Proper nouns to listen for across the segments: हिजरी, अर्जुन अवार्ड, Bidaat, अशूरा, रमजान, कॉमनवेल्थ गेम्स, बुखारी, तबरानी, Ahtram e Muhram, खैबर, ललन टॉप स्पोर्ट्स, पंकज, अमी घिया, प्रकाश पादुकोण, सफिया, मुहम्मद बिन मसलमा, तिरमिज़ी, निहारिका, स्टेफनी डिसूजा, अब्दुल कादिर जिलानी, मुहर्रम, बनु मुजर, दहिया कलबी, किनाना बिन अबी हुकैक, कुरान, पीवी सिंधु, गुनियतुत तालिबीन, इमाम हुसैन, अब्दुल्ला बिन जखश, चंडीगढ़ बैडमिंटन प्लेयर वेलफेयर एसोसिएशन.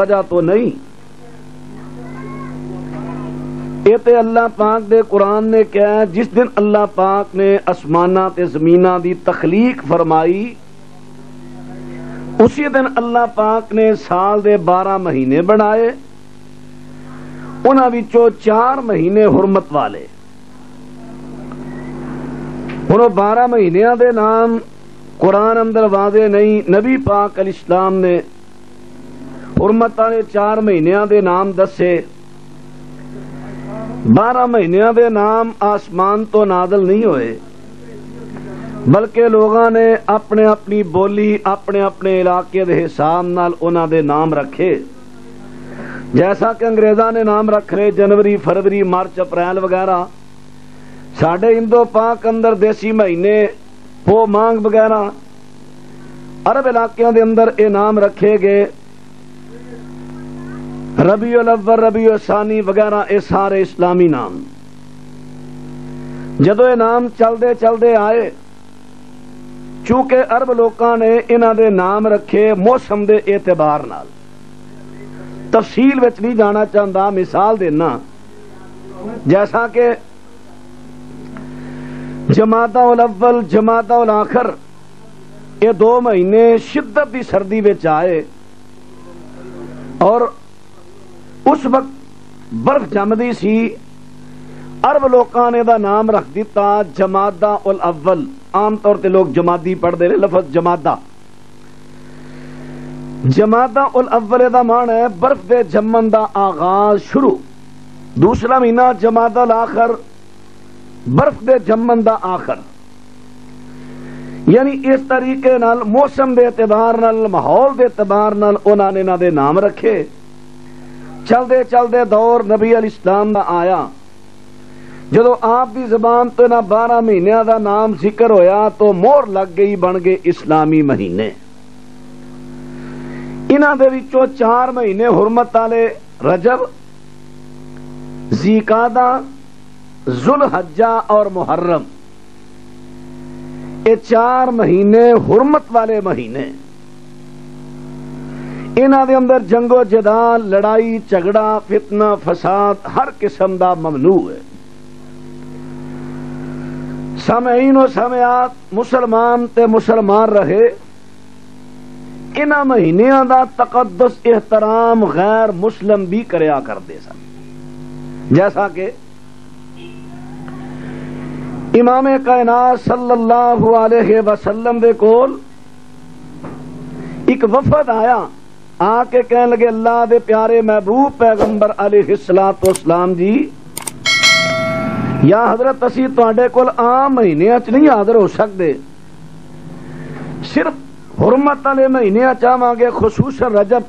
वजह तो नहीं। ये तो अल्लाह पाक दे कुरान ने कहा, जिस दिन अल्लाह पाक ने आसमाना ते जमीना दी तखलीक फरमाई उसी दिन अल्लाह पाक ने साल दे 12 महीने बनाए, उन्हां विचों 4 महीने हुरमत वाले। हुण 12 महीनों दे नाम कुरान अंदर वाजे नहीं, नबी पाक अलैहिस्सलाम ने हुरमत वाले 4 महीनों दे नाम दसे। 12 महीनों दे नाम आसमान तो नादल नहीं होए, बल्कि लोगों ने अपने अपनी बोली अपने अपने इलाके के हिसाब नाल उन्हां दे नाम रखे। जैसा कि अंग्रेजा ने नाम रख रहे जनवरी, फरवरी, मार्च, अप्रैल वगैरह। साढ़े इंदो पाक अंदर देसी महीने पो, मांग वगैरह। अरब इलाकों के अंदर ये नाम रखे गए रबीउल अव्वल, रबीउल सानी वगैरह, ये सारे इस्लामी नाम। जदों ये नाम चलते चलते आए, चूंकि अरब लोगों ने इन्हां दे नाम रखे मौसम के एतबार नाल। तफसील विच नहीं जाना चाहता, मिसाल देना। जैसा कि जमादाउल अव्वल, जमादाउल आखिर, ये 2 महीने शिद्दत की सर्दी में आए और उस वक्त बर्फ जमदी सी। अरब लोगों ने दा नाम रख दिता जमादाउल अव्वल। आमतौर पर लोग जमादी पढ़ते हैं, लफ्ज जमादा। जमादा उल अव्वल का मान है बर्फ के जमन का आगाज शुरू। दूसरा महीना जमादा उल आखिर, बर्फ के जमन का आखिर। यानी इस तरीके नाल मौसम के एतबार नाल, माहौल के एतबार नाल उन्होंने इन्हां दे नाम रखे। चलते चलते दौर नबी अलैहिस्सलाम का आया, जदों आप दी जबान तो इन्हां 12 महीनों का नाम जिक्र होया तो मोहर लग गई, बन गए इस्लामी महीने। इन्हां दे विचों 4 महीने हुरमत वाले रजब, ज़िलक़ादा, ज़ुलहज्जा और मुहर्रम। ये 4 महीने हुरमत वाले महीने। इन्हां दे अंदर जंगो जदाल, लड़ाई झगड़ा, फितना फसाद हर किस्म दा ममनू है। समईनो समयात मुसलमान ते मुसलमान रहे। इन्हां महीनों का तकद्दस एहतराम गैर मुस्लिम भी करया करते सन। जैसा कि इमाम कायनात सल्लल्लाहु अलैहि वसल्लम दे कोल एक वफद आया, आके कहन लगे अल्लाह दे प्यारे महबूब पैगंबर अलैहिस्सलाम जी, या हजरत असी तुहाडे कोल आम महीनों च नहीं हाजिर हो सकते, सिर्फ हुरमत वाले महीने चाहवांगे, खुसूसन रजब,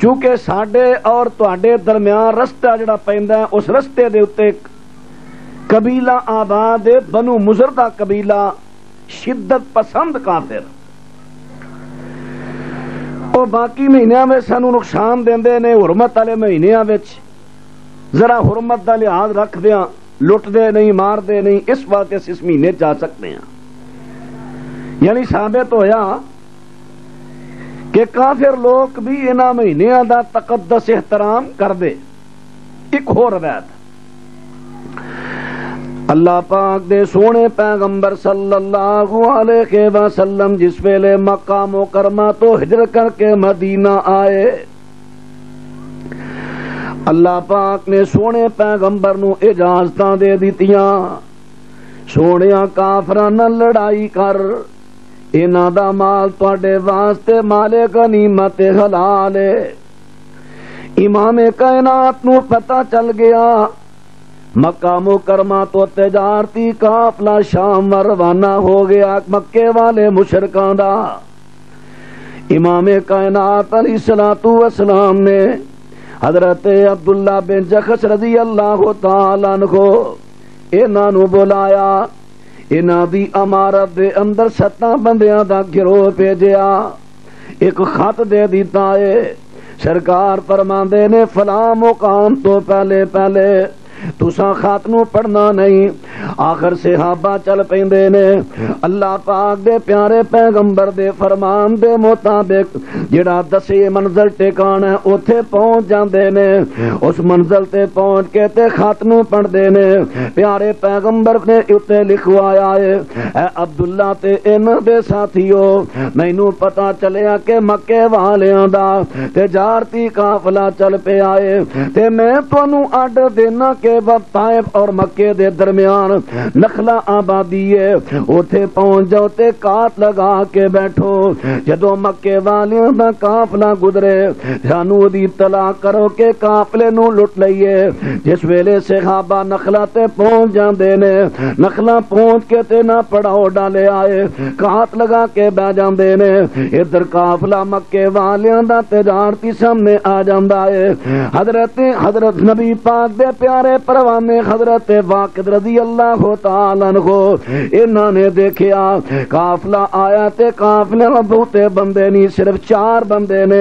चूंकि साडे और तुहाडे दरमियान रस्ता जिहड़ा पैंदा है उस रस्ते दे उत्ते कबीला आबाद है बनु मुजर दा कबीला, शिद्दत पसंद काफिर। और बाकी महीनों में सानू नुकसान देंदे ने, हुरमत वाले महीनों विच जरा हुरमत दा लिहाज रखदे आ, लुटदे नहीं, मारदे नहीं, इस वास्ते असीं इस महीने जा सकते हैं। यानी साबित होया कि काफिर लोग भी इन्हां महीनों का तकद्दस एहतराम करदे। एक होर रवायत, अल्लाह पाक दे सोहने पैगंबर सल्लल्लाहु अलैहि वसल्लम जिस वेले मक्का मुकरमा तो हिजर करके मदीना आए, अल्लाह पाक ने सोहने पैगंबर नूं इजाजतां दे दित्तियां, सोहणिया काफरां नाल लड़ाई कर, इन्हां दा माल तुहाडे वास्ते माले गनीमत हलाल है। इमामे कायनात नूं पता चल गया, मक्का मुकरमा तो तजारती काफला शाम रवाना हो गया, मक्के वाले मुशरकां दा। इमामे कायनात अलैहिस्सलातु वस्सलाम ने हजरत अब्दुल्ला बिन जखश रजी अल्लाहु तआला अन्हु इन्हां नूं बुलाया, इन्हां दी अमारत दे अंदर 7 बंदियां दा गिरोह भेजिया, एक खत दे दिता है। सरकार फरमांदे ने फलां मुकाम तो पहले पहले तुसा खातमू पढ़ना नहीं। आखिर सहाबा चल पैंदे ने अल्लाह पाक दे प्यारे पैगंबर दे फरमान दे मुताबिक जिहड़ा दसी मंजिल टिकाना उथे पहुंच जांदे ने। उस मंजिल ते पहुंच के ते खातमू पढ़दे ने। प्यारे पैगंबर ने उत्ते लिखवाया है अब्दुल्ला ते इन दे साथियो मैनू पता चलिया के मक्के वालियां दा तजारती काफिला चल पिया है ते मैं तुहानू आर्डर देना के ताइफ और मक्के दे दरमियान नखला आबादी है उथे पहुंच जाओ ते कात लगा के बैठो। जदों मक्के वालियां दा काफिला गुजरे सानू दी इत्तला करो के काफिले नू लुट लईए। जिस वेले सहाबा नखला ते पहुंच जांदे ने नखला पहुंच के ते ना पड़ाओ डाले आए कात लगा के बह जांदे ने। इधर काफिला मक्के वालियां दा तजारती सामने आ जांदा है। हजरत नबी पाक दे प्यारे परवाने हजरत वाकिद रजी अल्लाह तआला अन्हु इन्हां ने देखिया काफिला आया ते काफिले में बहुते बंदे नहीं सिर्फ चार बंदे ने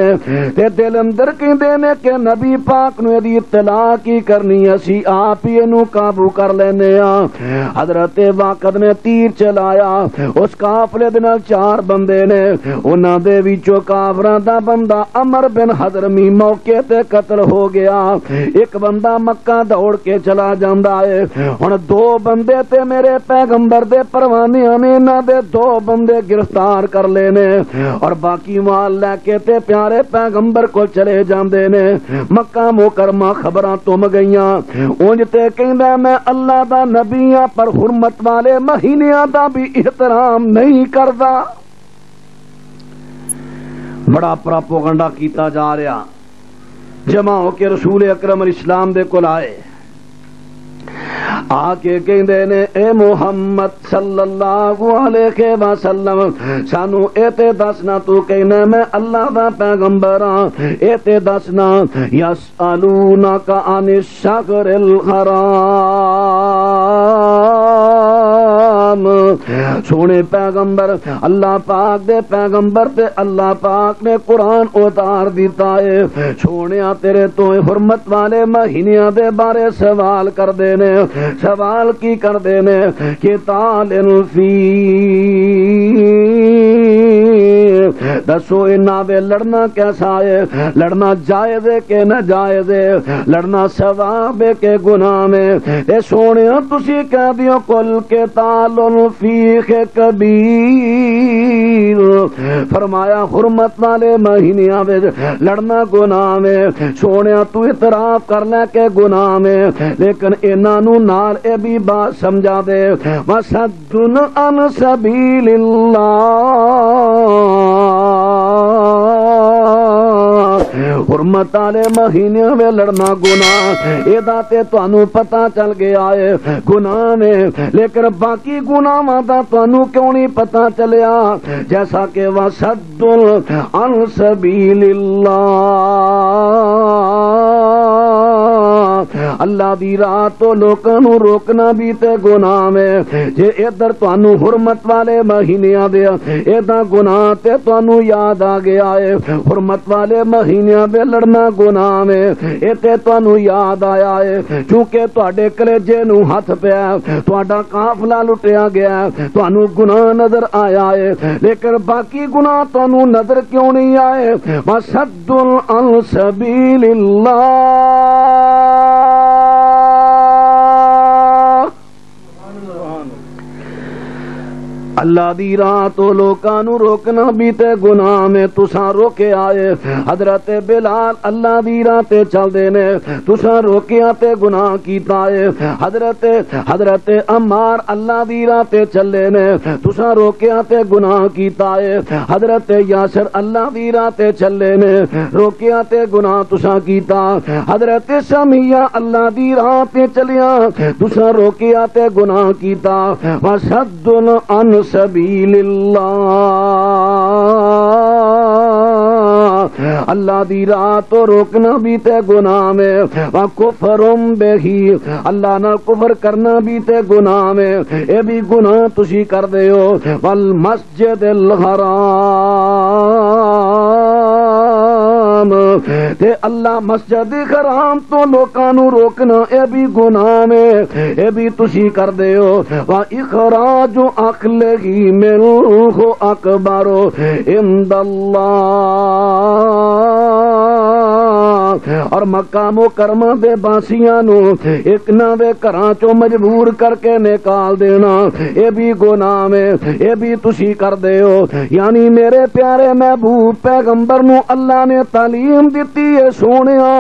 ते दिल अंदर कहंदे ने कि नबी पाक नूं इहदी इतला की करनी असीं आप ही इहनूं काबू कर लैने आ। हजरत वाकिद ने तीर चलाया उस काफिले दे नाल चार बंदे ने उन्हां दे विचों काफिरां दा बंदा अमर बिन हजरमी मौके ते कतल हो गया। एक बंदा मक्का दौड़ के चला जांदा है। हुण दो बंदे ते मेरे पैगंबर दे परवानियां ने इन्हां दे दो बंदे गिरफ्तार कर लेने और बाकी माल लैके ते प्यारे पैगंबर को चले जांदे ने। मक्का मुकरमा खबरां तुम गईयां उंज ते कहंदा मैं अल्लाह दा नबी हां पर हुरमत वाले महीनियां दा भी एहतराम नहीं करदा। बड़ा प्रोपेगेंडा किया जा रहा। जमा होकर रसूल अकरम इस्लाम दे कोल आए आके कहंदे ने ए मुहम्मद सल्लल्लाहु अलैहि वसल्लम सानू ए ते दसना तू कहना मैं अल्लाह दा पैगंबर हां ए ते दसना यसअलूनक अनिश शगरिल हराम। सोने पैगंबर अल्लाह पाक दे पैगंबर ते अल्लाह पाक ने कुरान उतार दिता है। सोनिया तेरे तो हुरमत वाले महीनिया दे बारे सवाल कर देने सवाल की कर देने कि तालिन फी दसो इन्हां दे लड़ना कैसा है लड़ना जायज है के न जायज है लड़ना सवाब है के गुनाह में। ए सोनिया तुसी कह दियो कुल के तालुन फीख कबीर फरमाया हुरमत वाले महीनिया विच लड़ना गुनाह में। सोनिया तू इतराफ कर लै के गुनाह में लेकिन इन्हां नू नाल ए भी बात समझा दे वसद्दुन अन सबीलिल्लाह हुरमत आले महीने में लड़ना गुनाह एदा ते तुहानू पता चल गया है गुनाह ने लेकिन बाकी गुनाहां दा तुहानू क्यों नहीं पता चलिया। जैसा कि वसद्दुल अन सबीलिल्लाह अल्लाह दी राह तो लोकां नू रोकना भी ते गुनाह में। जे इधर तुहानू हुरमत वाले महीनियां दे एदा गुनाह ते तुहानू याद आ गया है हुरमत वाले महीनियां दे लड़ना गुनाह में ए ते तुहानू याद आया है क्योंकि तुहाडे कलेजे नू हथ पिया तुहाडा काफिला लुटिया गया तुहानू गुनाह नजर आया है लेकिन बाकी गुनाह तुहानू नजर क्यों नहीं आए। वसद्दुल अन सबीलिल्लाह अल्लाह दी राह तो लोकां नू रोकना भी ते गुनाह में। तुसा रोके आए हजरत बिलाल अल्लाह दी राह ते चलदे ने तुसा रोकिया ते गुनाह कीता है। हजरत अम्मार अल्लाह दी राह ते चले ने तुसा रोकिया ते गुनाह कीता है। हजरत यासर अल्लाह दी राह ते चले ने रोकिया ते गुनाह तुसा कीता। हजरत शमीया अल्लाह दी राह ते चलिया तुसा रोकिया ते गुनाह कीता। वसद्दुल अन सबीलिल्लाह अल्लाह दी राह तो रोकना भी ते गुनाह में। वा कुफरुम बेही अल्लाह नाल कुफर करना भी ते गुनाह में ए भी गुनाह तुसी कर दे हो। वल मस्जिदिल हराम हराम ते अल्लाह मस्जिद हराम तो लोकां नू रोकना ए भी गुनाह में ए भी तुसी कर दे हो वा इखराजु अखलगी मिनहु अकबरो इंदल्लाह और मक्का मुकरमा दे बासियां नू एक ना दे घरां चो मजबूर करके निकाल देना ए भी गुनाह में ए भी तुसी कर दे हो। यानी मेरे प्यारे महबूब पैगंबर नू अल्लाह ने तालीम दिती है सोनिया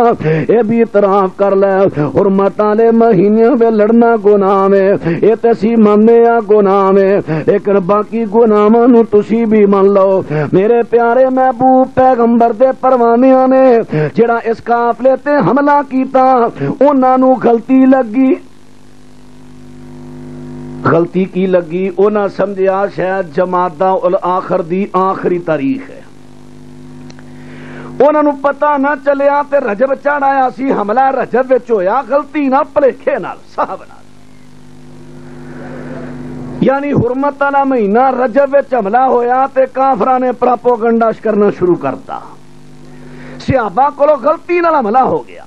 ए भी तराफ कर ले और मताले महीने वे लड़ना गुनाह में ए ते सी मन्ने आ गुनाह में लेकिन बाकी गुनाहां नू तुसी भी मान लो। मेरे प्यारे महबूब पैगंबर दे परवानियां ने जेड़ा इस काफले ते हमला कीता उन्हां नू गलती लगी। गलती की लगी उन्हां समझिया शायद जमादा उल आखर दी आखिरी तारीख है। उन्हां नू पता ना चलिया ते रजब चढ़ आया सी, हमला रजब विच होया गलती ना भलेखे नाल साहब नाल। यानी हुरमत आला महीना रजब विच हमला होया ते काफरां ने प्रोपेगेंडा करना शुरू करता। सिहाबा को गलती नाल हमला हो गया,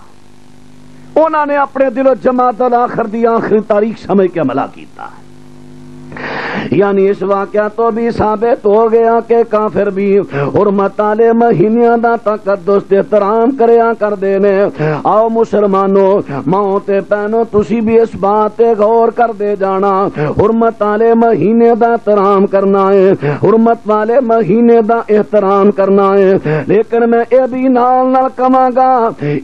उन्होंने अपने दिलो जमातल आखिर दी आखिरी तारीख समझ के हमला किया। यानी इस वाक्या तो भी साबित हो गया कि काफिर भी हुरमत आले महीनियां दा तकद्दुस ते एहतराम करया करदे ने। आओ मुसलमानों माओ ते भैनो तुसी भी इस बात ते गौर करदे जाना, हुरमत आले महीने दा एहतराम करना है, हुरमत वाले महीने दा एहतराम करना है, लेकिन मैं ये भी नाल नाल कवांगा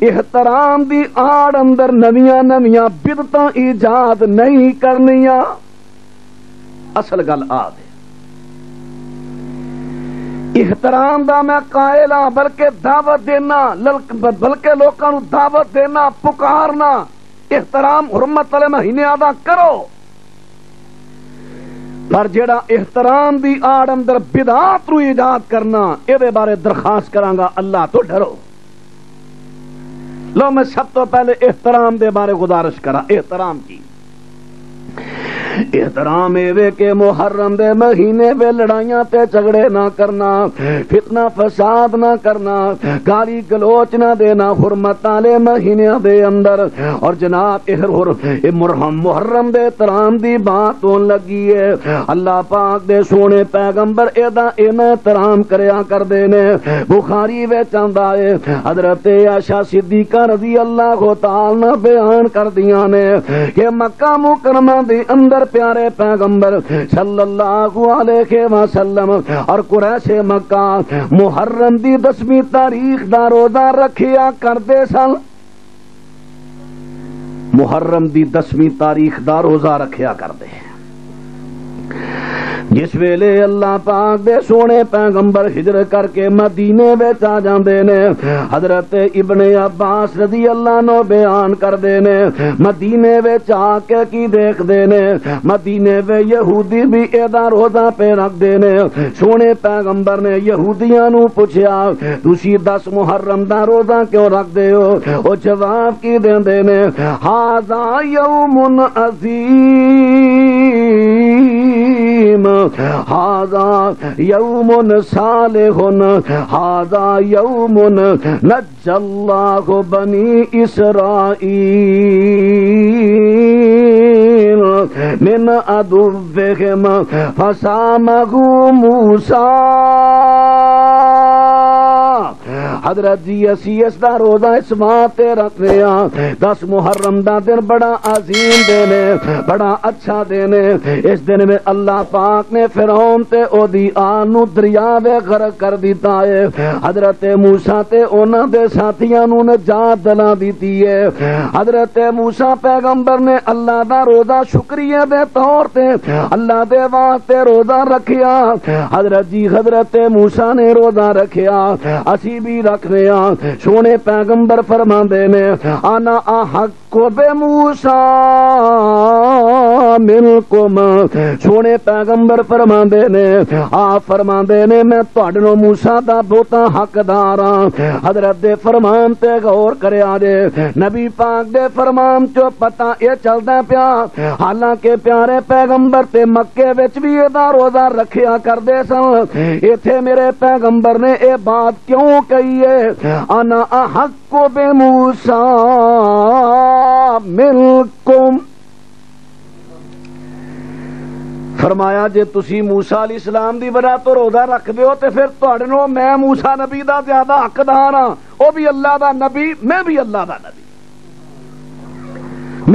एहतराम दी आड़ अंदर नवियां नवियां बिदतां ईजाद नहीं करनियां। असल गल आ दे एहतराम दा मैं कायल हां, बल्कि दावत देना, बल्कि लोकां नू दावत देना, पुकारना एहतराम हुरमत वाले महीने अदा करो। पर जेड़ा एहतराम दी आड़ अंदर बिदात नू ईजाद करना एदे बारे दरखास्त करांगा अल्लाह तो डरो। लो मैं सब तो पहले एहतराम दे बारे गुजारिश करा। एहतराम की एहतराम एवे के मुहर्रम दे महीने वे लड़ाइयां ते झगड़े ना करना, फितना फसाद ना करना, गाली गलोच ना देना हुरमत आले महीने दे अंदर। और जनाब ए मुहर्रम दे एहतराम दी बात होन लगी है। अल्लाह पाक दे सोने पैगंबर एदा इना एहतराम करया करदे ने। बुखारी विच आंदा है हजरत आयशा सिद्दीका रजी अल्लाह तआला बयान करदियां ने कि मक्का मुकरमा दे अंदर प्यारे पैगंबर सल्लल्लाहु अलैहि वसल्लम और कुरैश मक्का मुहर्रम दी 10वीं तारीख दा रोजा रखिया करदे सन। मुहर्रम दी 10वीं तारीख दा रोजा रखिया करदे जिस वेले अल्लाह पाक दे सोने पैगंबर हिजर करके मदीने विच आ जांदे ने। हजरत इब्ने अब्बास रजी अल्लाह नो बयान करदे ने मदीने विच आके की देखदे ने मदीने वे यहूदी भी एदा रोजा पे रखदे ने। सोने पैगंबर ने यहूदियां नू पुछया तुसी 10 मुहर्रम दा रोजा क्यों रखदे हो? ओ जवाब की देंदे ने हाज़ा यौमुन अज़ीम, हाज़ा यौमुन सालेहुन, हाज़ा यौमुन नज्जल्लाहु बनी इस्राईल मिन अदुव्विहिम फसामहु मूसा। हजरत जी असीस दा रोजा इस बात रखने 10 मुहर्रम दा दिन बड़ा अजीम दिन है, बड़ा अच्छा दिन है। इस दिन में अल्लाह पाक ने फिरौन ते ओदी आन नू दरिया वे गर्क कर दिता है। हजरत मूसा ते उन्हां दे साथियां नू नजात दिला दिती है। हजरत मूसा पैगंबर ने अल्लाह दा रोजा शुक्रिया दे तौर ते अल्लाह दे वास्ते रोजा रखिया। हजरत जी हजरत मूसा ने रोजा रखिया, असी भी रखने सोने पैगंबर फरमांदे ने आना आ हक को बे मूसा मिलकुम। सोने पैगंबर फरमांदे ने, आप फरमांदे ने मैं तुहाडे नाल मूसा दा बहुता हकदार हां। हजरत दे फरमान ते गौर करिया जे, नबी पाक दे फरमान चो पता ए चलदा पिया, हालांकि प्यारे पैगंबर ते मक्के विच भी एदा रोजा रखिया करदे सन। इथे मेरे पैगंबर ने ए बात क्यों कही है, अना अहक्कु बे मूसा मिलकुम। फरमाया जे तुसी मूसा अली सलाम दी वजह तो रोजा रखदे हो ते फिर तुहाडे नाल मैं मूसा नबी दा ज्यादा हकदार हां। ओ भी अल्लाह दा नबी, मैं भी अल्लाह दा नबी,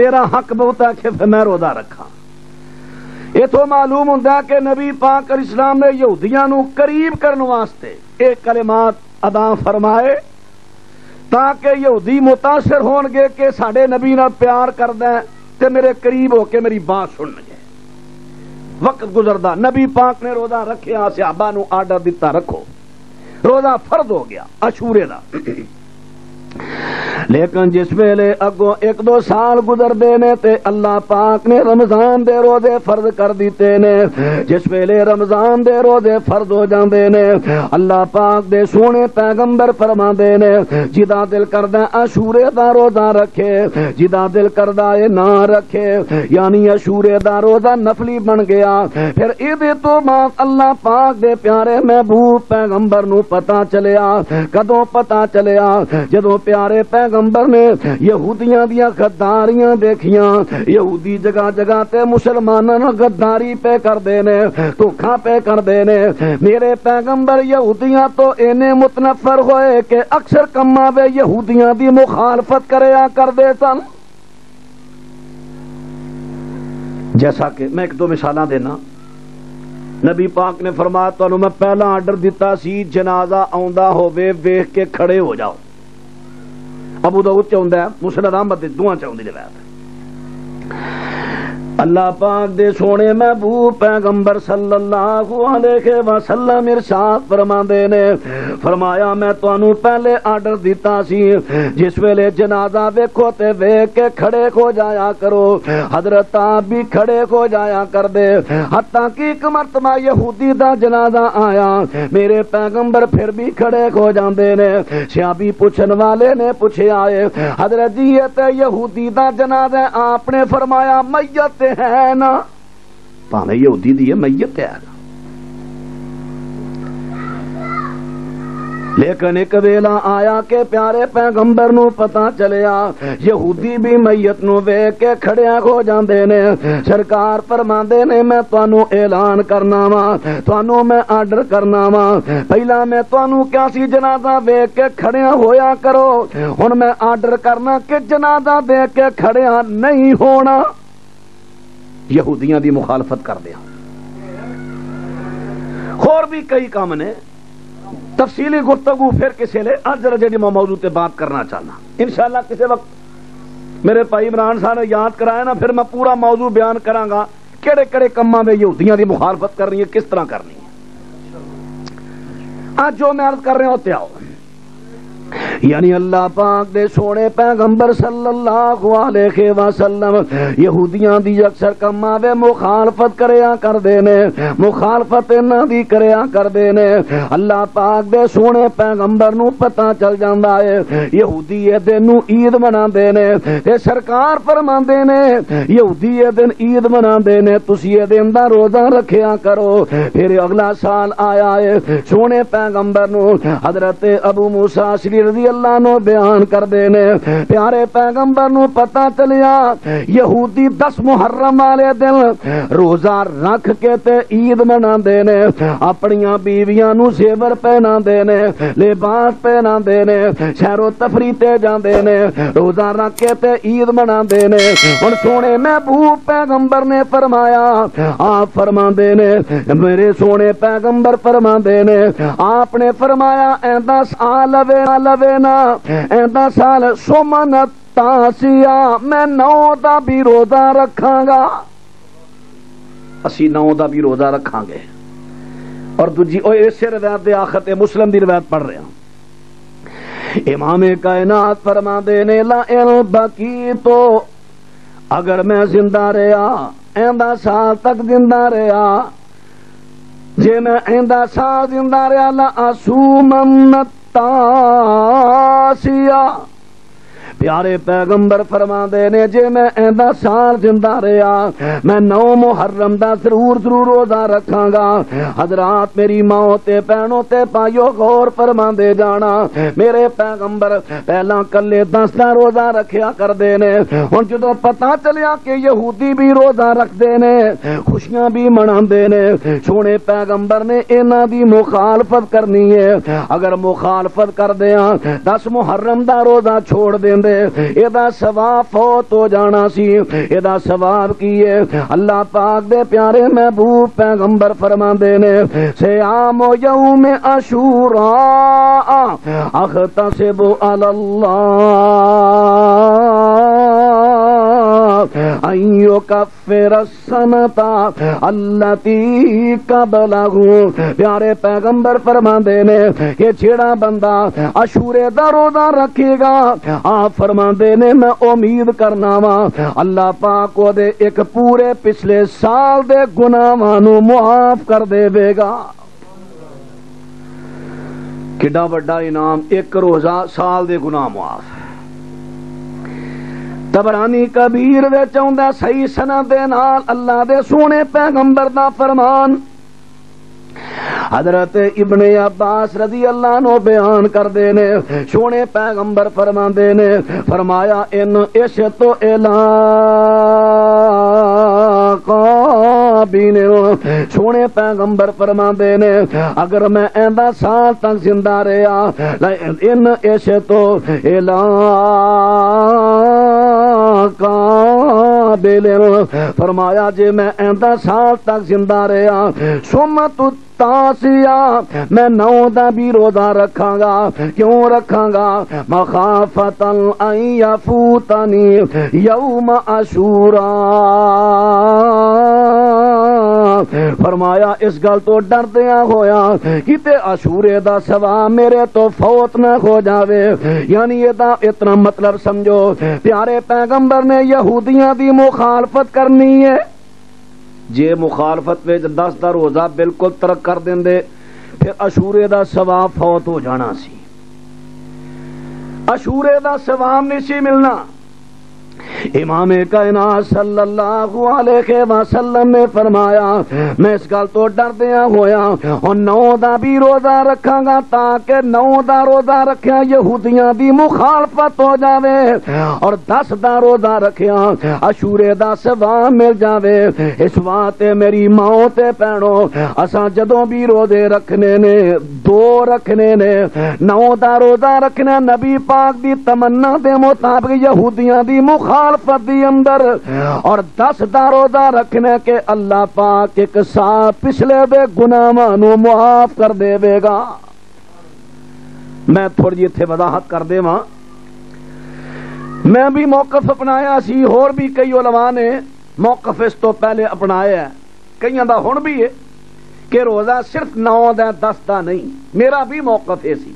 मेरा हक बहुता के मैं रोजा रखा। इथों मालूम हुंदा कि नबी पाक अली सलाम ने यहूदियां नू करीब करने वास्ते ये कलिमात अदा फरमाए ताकि यहूदी मुतासर होणगे कि साडे नबी नाल प्यार करदा ते मेरे करीब होके मेरी बात सुणनगे। वक्त गुजरदा, नबी पाक ने रोजा रखिया, सहाबा नू आर्डर दिता रखो, रोजा फर्ज हो गया अशूरे दा। लेकिन जिस वेले अगो एक दो साल गुजरते ने ते अल्लाह पाक ने रमजान दे रोजे फर्ज कर दिते ने। जिस वेले रमजान दे रोजे फर्ज हो जाते ने, अल्लाह पाक दे सोने पैगंबर फरमांदे ने, जिदा दिल करदा अशूरे दा रोजा रखे, जिदा दिल करदा ए ना रखे। यानी अशूरे दा रोजा नफली बन गया। फिर इहदे तो बाद अल्लाह पाक दे प्यारे महबूब पैगंबर नू पता चलिया। कदों पता चलिया, जदों प्यारे पैगंबर ने यहूदियां दियां गद्दारियां देखियां। यहूदी जगह जगह ते मुसलमानां नाल गद्दारी पे करदे ने, धोखा पे करदे ने। मेरे पैगंबर यहूदियां तो इन्ने मुतनफर होए कि अक्सर कम्मां विच यहूदियां दी मुखालफत करिया करदे सन। जैसा कि मैं एक दो मिसालां देना। नबी पाक ने फरमाया, तुहानूं मैं पहला आर्डर दिता सी, जनाजा आउंदा होवे वेख के खड़े हो जाओ। अबू दाऊद चाहता है, मुस्लिम अहमद दुआ चाहती रिवायत। अल्लाह पाक दे सोने महबूब पैगंबर सल्लल्लाहु अलैहि वसल्लम इरशाद फरमांदे ने, फरमाया मैं तुहानू पहले आर्डर दिता सी, जिस वेले जनाजा वेखो ते वेख के खड़े हो जाया करो। हजरत आप भी खड़े हो जाया कर दे। हत्ता कि एक मरतबा यहूदी दा जनाजा आया, मेरे पैगंबर फिर भी खड़े हो जाते ने। सियाबी पुछन वाले ने पुछया, हजरत जी ये ते यहूदी दा जनाजा, आपने फरमाया मैयत है ना, भावे यहूदी दी मैयत है ना। लेकिन एक वेला आया के प्यारे पैगंबर नू पता चलिया यहूदी भी मैयत नू वेख के खड़िया हो जाते ने। सरकार फरमांदे ने, मैं तुहानू ऐलान करना वा, तुहानू मैं आर्डर करना वा, पहला मैं तुहानू क्या सी जनाजा वेख के खड़िया होया करो, हुण मैं आर्डर करना कि जनाजा देख के खड़िया नहीं होना। यहूदियां दी मुखालफत कर दिया। होर भी कई काम ने, तफसीली गुफ्तगू फिर किसी ने। अज रजे मैं मौजूद पर बात करना चाहना, इंशाअल्लाह किसी वक्त मेरे भाई इमरान साहब ने याद कराया ना, फिर मैं पूरा मौजूद बयान करांगा केड़े केड़े कम्मां में यहूदियां की मुखालफत करनी है, किस तरह करनी है। अज जो मैं अर्ज कर रहा हूं, त्याओ यानी अल्लाह पाक दे सोने पैगंबर सल्लल्लाहु अलैहि वसल्लम यहूदियां दी अक्सर कम्मां वे मुखालफत करिया करदे ने, मुखालफत इन्हां दी करिया करदे ने। अल्लाह पाक दे सोने पैगंबर नू पता चल जांदा है, यहूदी इह दिन नू ईद मनांदे ने ते सरकार फरमांदे ने, यहूदी इह दिन ईद मनांदे ने, तुसीं इह दिन दा रोजा रखिया करो। फिर अगला साल आया है, सोने पैगंबर नू हजरत अबू मूसा रज़ी अल्लाह नो बयान कर देने, प्यारे पैगंबर नू पता चलिया यहूदी 10 मुहर्रम वाले दिन रोजा रख के ते ईद मनांदे ने, अपनियां बीवियां नू सेवर पहनांदे ने, लिबास पहनांदे ने, शहरो तफरी ते जांदे ने, रोजा रख के ते ईद मनांदे ने। हुण सोने महबूब पैगंबर ने फरमाया, आप फरमांदे ने, मेरे सोने पैगंबर फरमांदे ने, आपने फरमाया ऐंदा साल लवे ना, ऐसा साल सुमन तासिया, मैं 9 का भी रोजा रखांगा। असी 9 का भी रोजा रखांगे। और दूजी इस रिवायत दे आखिर ते मुस्लिम की रिवायत पढ़ रहे हैं। इमाम कायनात फरमांदे ने, ला इन बकी तो अगर मैं जिंदा रहा ऐंदा साल तक जिंदा रहा, जे मैं ऐंदा साल जिंदा रहा ला आसूमन तासिया। प्यारे पैगंबर फरमांदे ने जे मैं ऐंदा साल जिंदा रहा मैं 9 मुहर्रम दा जरूर रोजा रखांगा। हजरात मेरी माओ ते भैनों ते भाइयों गौर फरमांदे जाना, मेरे पैगंबर पहला कल्ले 10 दा रोजा रखिया करदे ने, हुण जदों पता चलिया कि यहूदी भी रोजा रखदे ने, खुशियां भी मनांदे ने, सोहणे पैगंबर ने इन्हां दी मुखालफत करनी है। अगर मुखालफत करदे आ 10 मुहर्रम दा रोजा छोड़ दे एदा सवाब फौत हो जाना सी। एदा सवाब की है अल्लाह पाक दे प्यारे महबूब पैगंबर फरमांदे ने सियाम यौम अशूरा अख्तसिबु अल्लाह अयो कफिर सनता अल्लती कबलहू। प्यारे पैगंबर फरमांदे ने कि जेड़ा बंदा अशूरे दा रोजा रखेगा फरमांदे ने मैं उम्मीद करना वा अल्लाह पाक ओदे एक पूरे पिछले साल दे गुनाहां नू मुआफ कर देवेगा। किड्डा वड्डा इनाम, 1 रोजा साल दे गुनाह मुआफ। तबरानी कबीर विच आउंदा सही सनद दे नाल अल्लाह दे सोहणे पैगंबर दा फरमान। हजरत इब्ने अब्बास रजी अल्लाह नो बयान करदे ने सोहणे पैगंबर फरमांदे ने फरमाया इन इश तो एला सोहणे पैगंबर फरमांदे ने अगर मैं ऐंदा साल तक जिंदा रहा इन इश तो एला बेले फरमाया जे मैं ऐंदा साल तक जिंदा रहा सुमत तासिया मैं 9 दा भी रोजा रखांगा। क्यों रखांगा? मखाफतन अय्या फूतनी यौम अशूरा। फरमाया इस गल तो डरदिया होया किते अशूरे दा सवाब मेरे तो फौत न हो जावे। यानी इतना मतलब समझो प्यारे पैगंबर ने यहूदियां दी मुखालफत करनी है। जे मुखालफत में 10 दा रोजा बिल्कुल तरक कर देंदे फिर अशूरे दा सवाब फौत हो जाना सी, अशूरे दा सवाब नहीं सी मिलना। इमाम कायनात सल्लल्लाहु अलैहि वसल्लम ने फरमाया मैं इस गल तो डरदिया होया और 9 दा भी रोजा रखांगा ताकि 9 दा रोजा रखिया यहूदियां दी मुखालफत हो जावे और 10 दा रोजा रखिया अशूरे दा सवाब मिल जावे। इस वास्ते मेरी माओ ते भैणो असां जदों भी रोजे रखने ने 2 रखने ने 9 दा रोजा रखना नबी पाक दी तमन्ना दे मुताबिक यहूदियां दी मुखालफत दी अंदर और 10 दा रोजा रखने के अल्लाह पाक एक साल पिछले बे गुनाहां नू मुआफ कर देवेगा। मैं थोड़ी जी इत्थे वजाहत कर देवां, मैं भी मौकफ अपनाया सी, होर भी कई उलमा ने मौकफ इस तो पहले अपनाया, कईयां दा हुण भी है कि रोजा सिर्फ 9 दा 10 दा नहीं। मेरा भी मौकफ है सी,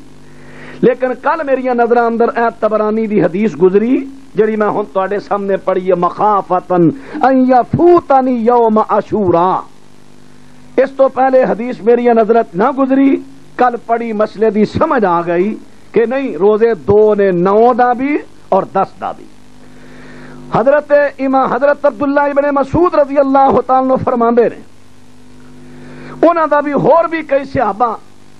लेकिन कल मेरिया नजर अंदर ऐ तबरानी दी हदीस गुजरी जिहड़ी मैं हुण तुहाडे सामने पढ़ी है मखाफतन अन यफूतनी यौम अशूरा। इस तो पहले हदीस मेरिया नजरत ना गुजरी, कल पढ़ी मसले दी समझ आ गई कि नहीं रोजे 2 ने 9 दा भी और 10 दा भी। हजरत इमाम हजरत अब्दुल्ला इब्ने मसूद रजी अल्लाह तआला अन्हु फरमांदे ने उन्हां दा भी होर भी कई सहाबा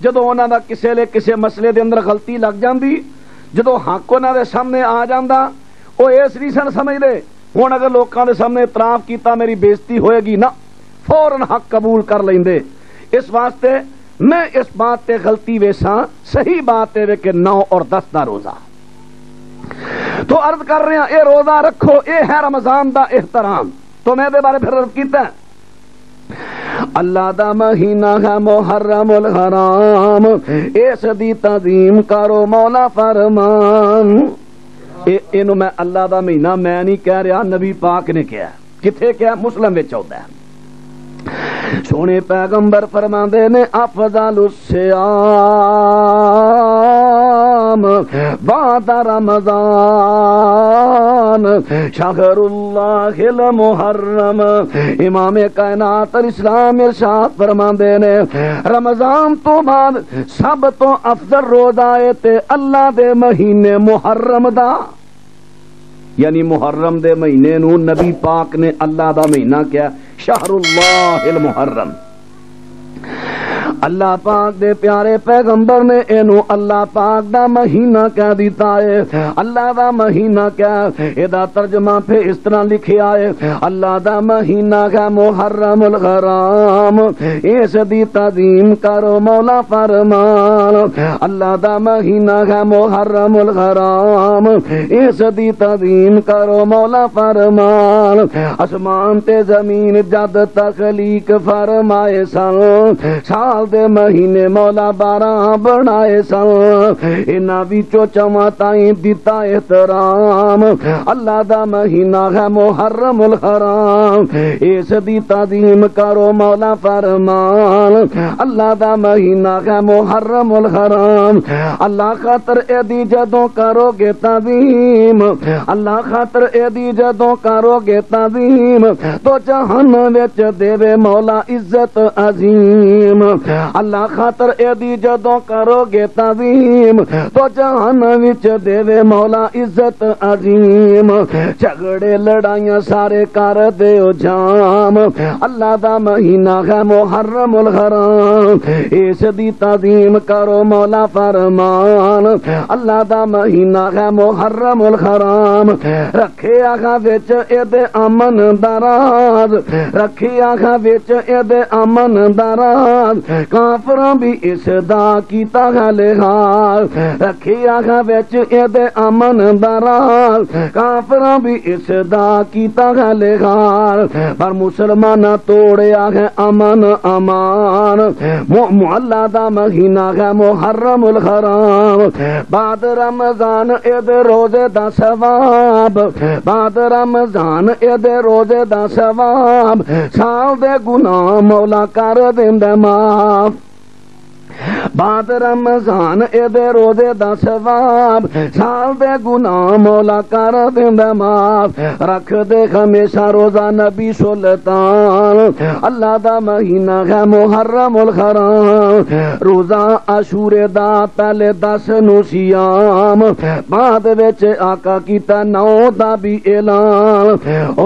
जदों उन्हां दा किसी ले किसी मसले दे अंदर गलती लग जांदी जदों हक उन्हां दे सामने आ जांदा वो इस नहीं सन समझते हूँ अगर लोगों के सामने इतराफ किया मेरी बेइज्जती होएगी ना, फौरन हक कबूल कर लेंदे। इस वास्ते मैं इस बात पर गलती वेसा, सही बात है वे कि 9 और 10 दा रोजा तो अर्ज कर रहे हैं ये रोजा रखो, ये है रमजान का एहतराम। तो मैं ये बारे फिर अर्ज किया अल्लाह दा महीना है मुहर्रमुल हराम इस दी तज़ीम करो मौला फरमान। इनू मैं अल्लाह का महीना मैं नहीं कह रहा, नबी पाक ने कहा, किथे कहा मुस्लिम विच आउंदा है सोने पैगंबर फरमांदे ने अफज़लुस्सियाम बाद रमजान शहरुल्लाहिल मुहर्रम। इमाम कायनात इस्लाम इरशाद फरमांदे ने रमजान तो बाद सब तो अफजल रोजा है ते अल्लाह दे महीने मुहर्रम दा। यानी मुहर्रम दे महीने नू नबी पाक ने अल्लाह दा महीना क्या शहरुल्लाहिल मुहर्रम। अल्लाह पाक दे प्यारे पैगंबर ने एनू अल्लाह पाक दा महीना कह दिता है। अल्लाह दा महीना कह एदा तर्जमा पे इस तरह लिखिया है अल्लाह दा महीना है मुहर्रमुल हराम इस दी तज़ीम करो मौला फरमान। अल्लाह दा महीना है मुहर्रमुल हराम इस दी तज़ीम करो मौला फरमान। आसमान ते जमीन जद तखलीक फरमाए सन साल दे महीने मौला बारह बनाए सन इना विचो चवा ताई दिता एहतराम। अल्लाह दा महीना है मुहर्रमुल हराम इस दी ताज़ीम करो मौला फरमान। अल्लाह दा महीना है मुहर्रमुल हराम अल्लाह खातर एदी जदों करोगे ताज़ीम। अल्लाह खातर एदी जदों करोगे ताज़ीम तो जहन्नम विच देवे मौला इज्जत अजीम। अल्लाह खातर एदी जदों करोगे ताज़ीम तो जहन्नम विच देवे मौला इज्जत अजीम। झगड़े लड़ाइयां सारे कर दे जाम अल्लाह दा महीना है मुहर्रमुल हराम इस दी ताज़ीम करो मौला फरमान। अल्लाह दा महीना है मुहर्रमुल हराम रखे आखा विच एदे अमन दराज रखी आखा विच एदे अमन दराज काफरा भी इस दा कीता है लिहाज। रखी आखा विच एदे अमन दराज काफरा भी इस दा कीता है लिहाज। पर मुसलमान तोड़िया है अमन अमान अल्लाह दा महीना है मुहर्रमुल हराम। बाद रमजान एदे रोजे दा सवाब बाद रमजान एदे रोजे दा सवाब साल दे गुनाह मौला कर देंदा मां। बाद रमजान एदे रोजे दा सवाब साल दे गुनाह मौला कर देंदा माफ। रख दे हमेशा रोजा नबी सुल्तान अल्लाह दा महीना है मुहर्रमुल हराम। रोजा आशूरे दा पहले 10 नु सियाम बाद विच आका कीता 9 दा भी ऐलान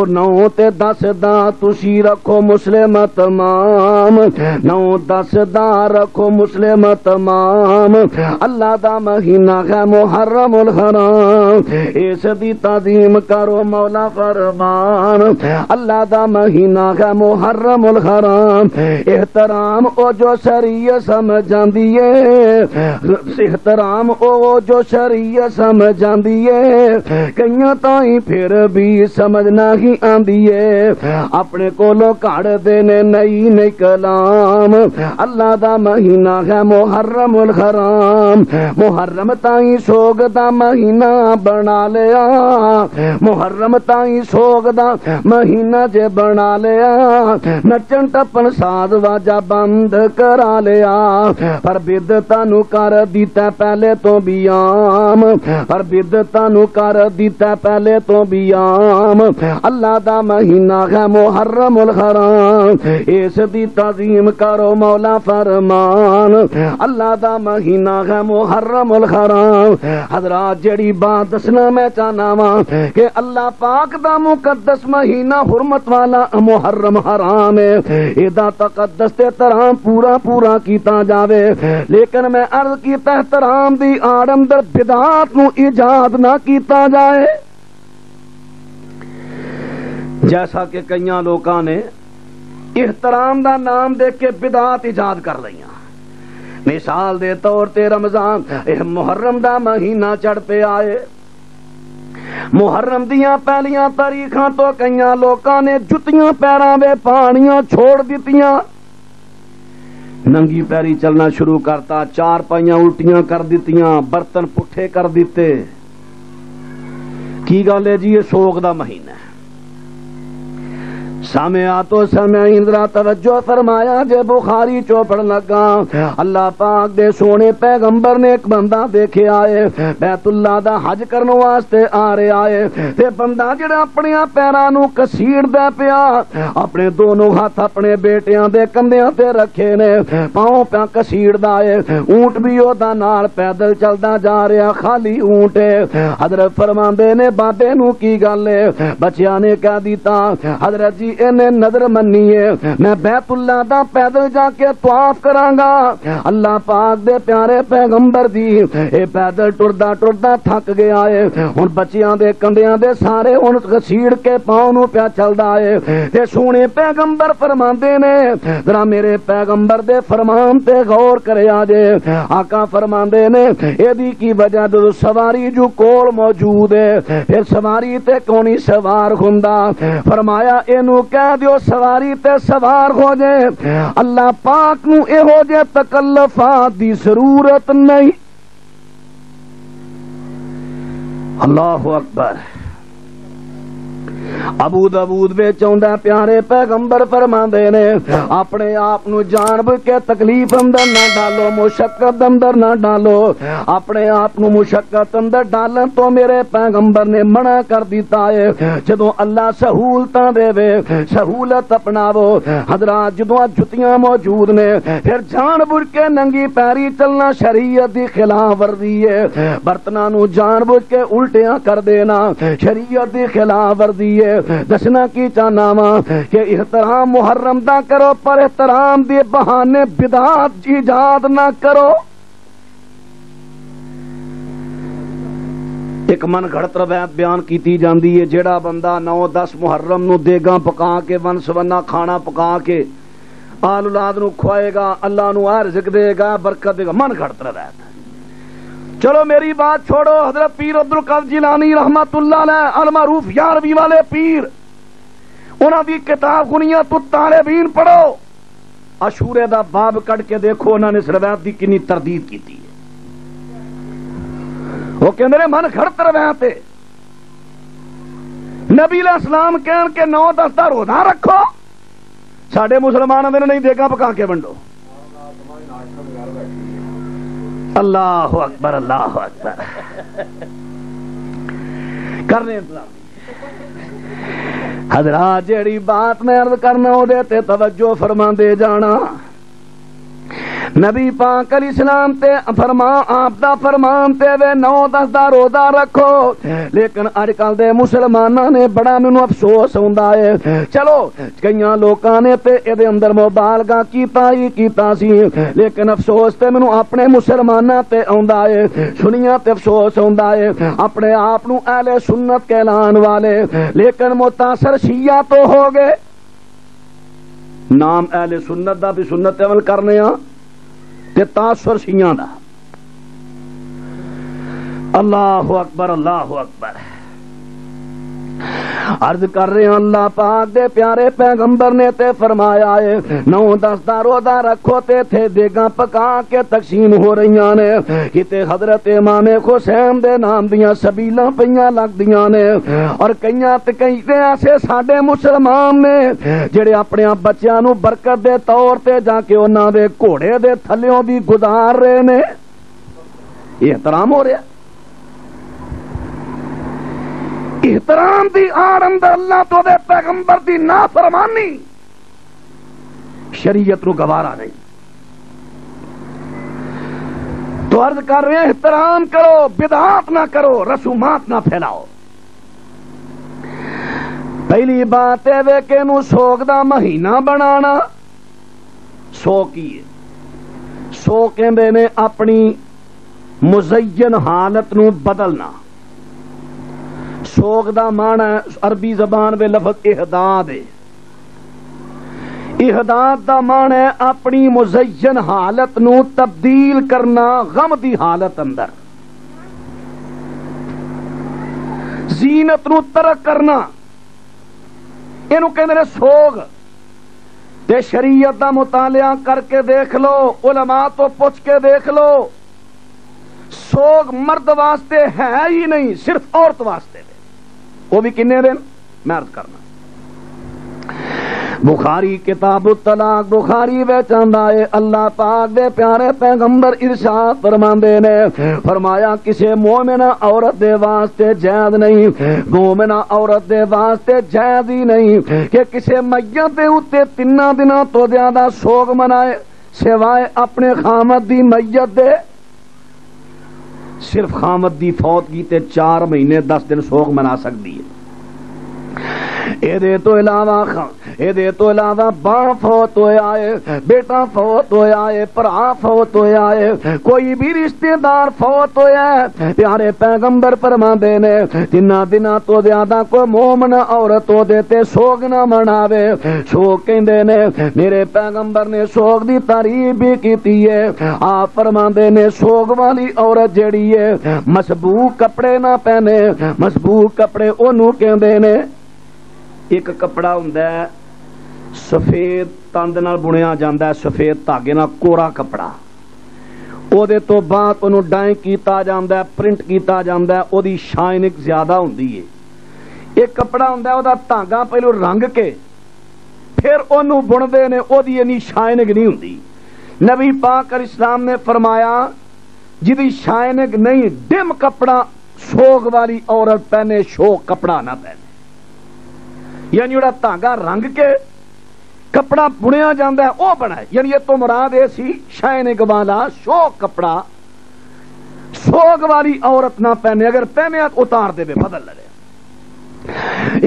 और 9 ते 10 दा तुसी रखो मुस्लिम तमाम 9 10 दा रखो मुस्लिम तमाम। अल्लाह दा महीना है मुहर्रमुल हराम इस दी ताज़ीम करो मौला फरमान। अल्लाह दा महीना है मुहर्रमुल हराम एहतराम ओ जो शरीय समझांदी है एहतराम ओ जो शरीय समझांदी है कईयां ताईं फिर भी समझना ही आंदी है अपने कोलों काढ़दे ने नई नई कलाम। अल्लाह दा महीना है मुहर्रमुल हराम मुहर्रम ताई सोग दा महीना बना लिया मुहर्रम ताई सोग दा महीना जे बना लिया नचन टप्पन साज वाजा बंद करा लिया। पर बिदता नु कर दिता पहले तो बियाम पर बिदता नु कर दिता पहले तो बियाम। अल्लाह दा महीना है मुहर्रमुल हराम इस दी ताज़ीम करो मौला फरमान। अल्लाह दा महीना है मुहर्रमुल हराम। हजरात जड़ी बात दसना मैं चाहना वा कि अल्लाह पाक दा मुकद्दस महीना हुरमत वाला मुहर्रम हराम है एदा तकद्दस ते तराम पूरा पूरा कीता जावे। लेकिन मैं अर्ज कीता तराम दी आड़ अंदर बिदात नू इजाद ना कीता जाए जैसा कि कई लोगों ने एहतराम दा नाम दे के बिदात इजाद कर लिया। मिसाल दे तौर ते रमजान मुहर्रम दा महीना चढ़ पे आए मुहर्रम दियां पहलियां तारीखां तो कई लोकां ने जुतियां पैरां वे पानियां छोड़ दितियां नंगी पैरी चलना शुरू करता चार पाइयां उल्टियां कर दितियां बर्तन पुट्ठे कर दिते। की गल है जी ये सोग दा महीना सामिया तो समय तवज्जो फरमाया जे बुखारी चौपड़ लगा। अल्लाह पाक दे सोने पैगंबर ने एक बंदा देखे आए बैतुल्ला दा हज करने वास्ते आ रहे आए ते बंदा जेड़ा अपने पैरां नू कसीड़दा पिया अपने दोनों हाथ अपने बेटियां दे कंधियां ते रखे ने पांव पा कसीड़दा है। ऊंट भी ओदा नाल पैदल चलदा जा रहा खाली ऊंट है। हजरत फरमांदे ने बाबे नू की गल है? बच्चियां ने कह दिता हजरत जी इन्हें नजर मन्नी है मैं बैतुल्ला दा पैदल जाके तवाफ करांगा। अल्लाह पाक दे प्यारे पैगंबर दी ए पैदल टुरदा टुरदा थक गया है हुन बच्चियां दे कंधियां दे सारे हुन घसीड़ के पांव नू पिया चलदा है ते सोने पैगंबर फरमांदे ने जरा मेरे पैगंबर दे फरमान ते गौर करया जे। आका फरमांदे ने एदी की वजह दो सवारी जो कोल मौजूद है फिर सवारी ते कोनी सवार हुंदा। फरमाया एनू कह दियो सवारी ते सवार हो जाए। अल्लाह पाक नू एहो जे तकल्लफात दी जरूरत नहीं। अल्लाहु अकबर। अबू दाऊद विच आउंदा प्यारे पैगंबर फरमांदे ने अपने आप नू जान बुझ के तकलीफ अंदर ना डालो मुशक्कत अंदर ना डालो। अपने आप नू मुशक्कत अंदर डालन तो मेरे पैगंबर ने मना कर दिता है। जदों अल्लाह सहूलतां देवे सहूलत अपनावो। हजरात जदों जुतियां मौजूद ने फिर जान बुझ के नंगी पैरी चलना शरीयत दी खिलाफ वर्जी है। बर्तनां नू जान बुझ के उल्टियां कर देना शरीयत दी खिलाफ वर्जी है। दसना की चाहना वा कि एहतराम मुहर्रम दा करो पर एहतराम दे बहाने बिदात ईजाद ना करो। एक मन घड़त रवायत बयान की जाती है जेड़ा बंदा 9-10 मुहर्रम नू देगा पका के वन सवन्ना खाना पका के आल औलाद नू खुआएगा अल्लाह नू रिज़्क देगा बरकत देगा। मन घड़त रवायत। चलो मेरी बात छोड़ो। हजरत पीर अब्दुल कादिर जिलानी रहमतुल्लाह अलैह अल-मारूफ यारवी वाले पीर उन्हां दी किताब गुनियतुत तालिबीन पढ़ो। अशूरे दा बाब कट के देखो उन्होंने इस रवायत की कितनी तरदीद की है। वो कहते मन खड़त रवायत है। नबी अलैहिस्सलाम कहन के 9-10 दा रोजा रखो। साडे मुसलमानां दे नहीं देगा पका के वंडो। अल्लाह अकबर अल्लाह अकबर। करने हजरात जेड़ी बात मैं अर्ज करना उहदे ते तवज्जो फरमांदे जाना। नबी पाक अलैहिस्सलाम ते फरमान आप दा फरमान ते वे 9-10 दा रोजा रखो। लेकिन अजकल दे मुसलमाना ने बड़ा मैनू अफसोस हुंदा है। चलो कईयां लोकां ने ते एदे अंदर मुबालगा कीता ही कीता सी लेकिन अफसोस ते मैनू अपने मुसलमाना ते आउंदा है। सुनिया ते अफसोस हुंदा है अपने आप नू अहले सुन्नत कहलान वाले लेकिन मुतासर शिया तो हो गए। नाम अहले सुन्नत दा भी सुन्नत अमल करने आ ते तासर शियां दा। अल्लाहु अकबर अल्लाहु अकबर। अर्ज कर रहे हैं अल्लाह पाक दे प्यारे पैगंबर ने ते फरमाया है 9-10 दा रोजा रखो ते थे देगा पका के तकसीम हो रही ने किते हजरत इमाम हुसैन दे नाम दियां सबीलां पईयां लगदियां ने। और कईयां ते कई ऐसे साडे मुसलमान ने जेड़े अपने आप बच्चियां नू बरकत दे तौर ते जाके उन्हां दे घोड़े दे थल्लेों भी गुजार रहे ने। एहतराम हो रहा एहतराम दी आड़ अंदर अल्लाह तो दे पैगंबर दी ना फरमानी शरीयत नू गवारा नहीं। तो अर्ज कर रहे एहतराम करो बिदात ना करो रसूमात ना फैलाओ। पहली बात है वे के नू सोग दा महीना बनाना। सो की है सो कहंदे ने अपनी मुजय्यन हालत नू बदलना। सोग दा माना अरबी जबान में लफ्ज़ इहदाद है। इहदाद दा माना अपनी मुजय्यन हालत नू तब्दील करना गम दी हालत अंदर जीनत नू तरक करना इनू कहंदे ने सोग। ते शरीयत दा मुतालिया करके देख लो उलमा तो पुछ के देख लो सोग मर्द वास्ते है ही नहीं सिर्फ औरत वास्ते। वो भी किन्ने दिन मैं अर्ज करना बुखारी किताब तलाक बुखारी बेच आए अल्लाह पाक दे प्यारे पैगंबर इरशाद फरमांदे ने फरमाया किसी मोमिना औरत दे वास्ते जायज नहीं मोमिना औरत दे वास्ते जायज ही नहीं कि किसी मैयत दे उत्ते तिन्ना दिना तो ज्यादा शोक मनाए सिवाय अपने खामद दी मैयत दे। सिर्फ खामद दी फौतगी ते 4 महीने 10 दिन शोक मना सकदी है। एदे तो इलावा बाप फौत होया है, बेटा फौत होया है, भरा फौत होया है, कोई भी रिश्तेदार फौत होया है। प्यारे पैगंबर फरमांदे ने तिना दिना तो ज्यादा कोई मोमन औरत देते शोक ना मनावे। शोक कहंदे ने मेरे पैगंबर ने शोक दी तारीफ भी कीती है। आप फरमांदे ने शोक वाली औरत जड़ी है मसबूक कपड़े ना पहने। मसबूक कपड़े ओनू कहंदे ने एक कपड़ा हुंदा है सफेद तंद नाल बुनिया जांदा है सफेद धागे नाल कोरा कपड़ा ओदे तो बाद ओनू डाई कीता जांदा है प्रिंट कीता जांदा है ओदी शाइनिंग ज्यादा हुंदी है। एक कपड़ा हुंदा है ओदा धागा पहलो रंग के फिर ओनू बुनदे ने ओदी इनी शाइनिंग नहीं हुंदी। नबी पाक अलैहिस्सलाम ने फरमाया जिदी शाइनिंग नहीं डिम कपड़ा शोक वाली औरत पहने शोक कपड़ा ना पहने। यानी उड़ा धागा रंग के कपड़ा बुनिया जाता है वह बनाए यानी ये तो मुराद ये सी शाइनिंग वाला शोक कपड़ा शोक वाली औरत ना पहने अगर पहने तो उतार दे बदल ले।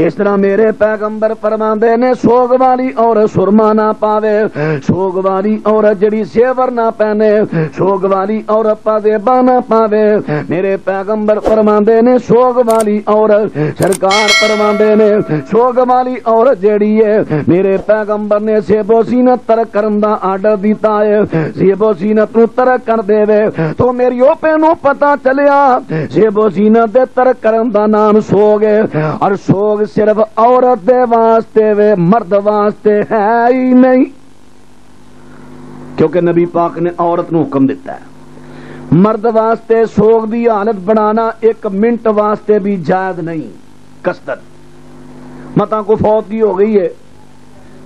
इस तरह मेरे पैगंबर फरमांदे ने शोक वाली औरत सुरमा ना पावे शोक वाली औरत जड़ी सेवर ना पहने शोक वाली औरत पाजेबा ना पावे। मेरे पैगंबर फरमांदे ने शोक वाली औरत सरकार फरमांदे ने शोक वाली औरत जड़ी है मेरे पैगंबर ने सेबो सीनत तरक करन दा आर्डर दिता है। सेबो सीनत नू तरक कर देवे तो मेरी ओपे नू पता चलिया सेबो सीनत दे तरक करन दा नाम शोक है और शोक सिर्फ औरत दे वास्ते वे मर्द वास्ते है ही नहीं क्योंकि नबी पाक ने औरत को हुक्म दिता है। मर्द वास्ते शोक की हालत बनाना 1 मिनट वास्ते भी जायज नहीं। कसरत मता को फौतगी हो गई है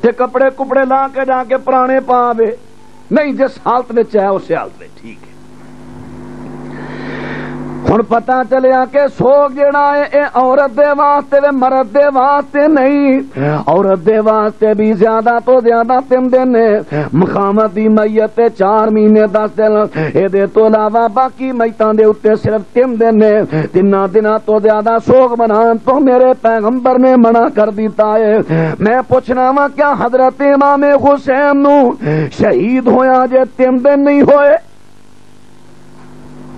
ते कपड़े कुपड़े ला के जाके पुराने पावे नहीं जिस हालत में है उस हालत में ठीक है। हुण पता चलिया कि शोक जेड़ा है ये औरत दे वास्ते वे मर्द दे वास्ते नहीं। औरत दे वास्ते भी ज्यादा तो ज्यादा 3 दिन ने मुखामत दी मैयत ते 4 महीने 10 दिन एदे तो इलावा बाकी मैयतां दे उत्ते सिर्फ 3 दिन ने। 3 दिनां तो ज्यादा शोक मनान तो मेरे पैगंबर ने मना कर दिता है। मैं पूछना वा क्या हजरत इमाम हुसैन नू शहीद होया जे 3 दिन नहीं होए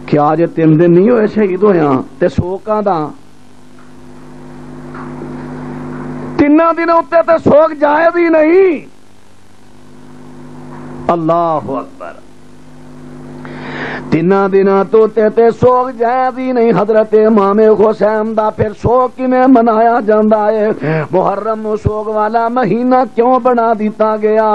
क्या अजे 3 दिन नहीं होए शहीद होया ते शोक आदा 3 दिन उत्ते ते शोक जायज ही नहीं। अल्लाहु अकबर 3 दिनां तो ते शोक जायज ही नहीं। हजरत इमाम हुसैन दा फिर शोक किवें मनाया जांदा है। मुहर्रम शोक वाला महीना क्यों बना दिता गया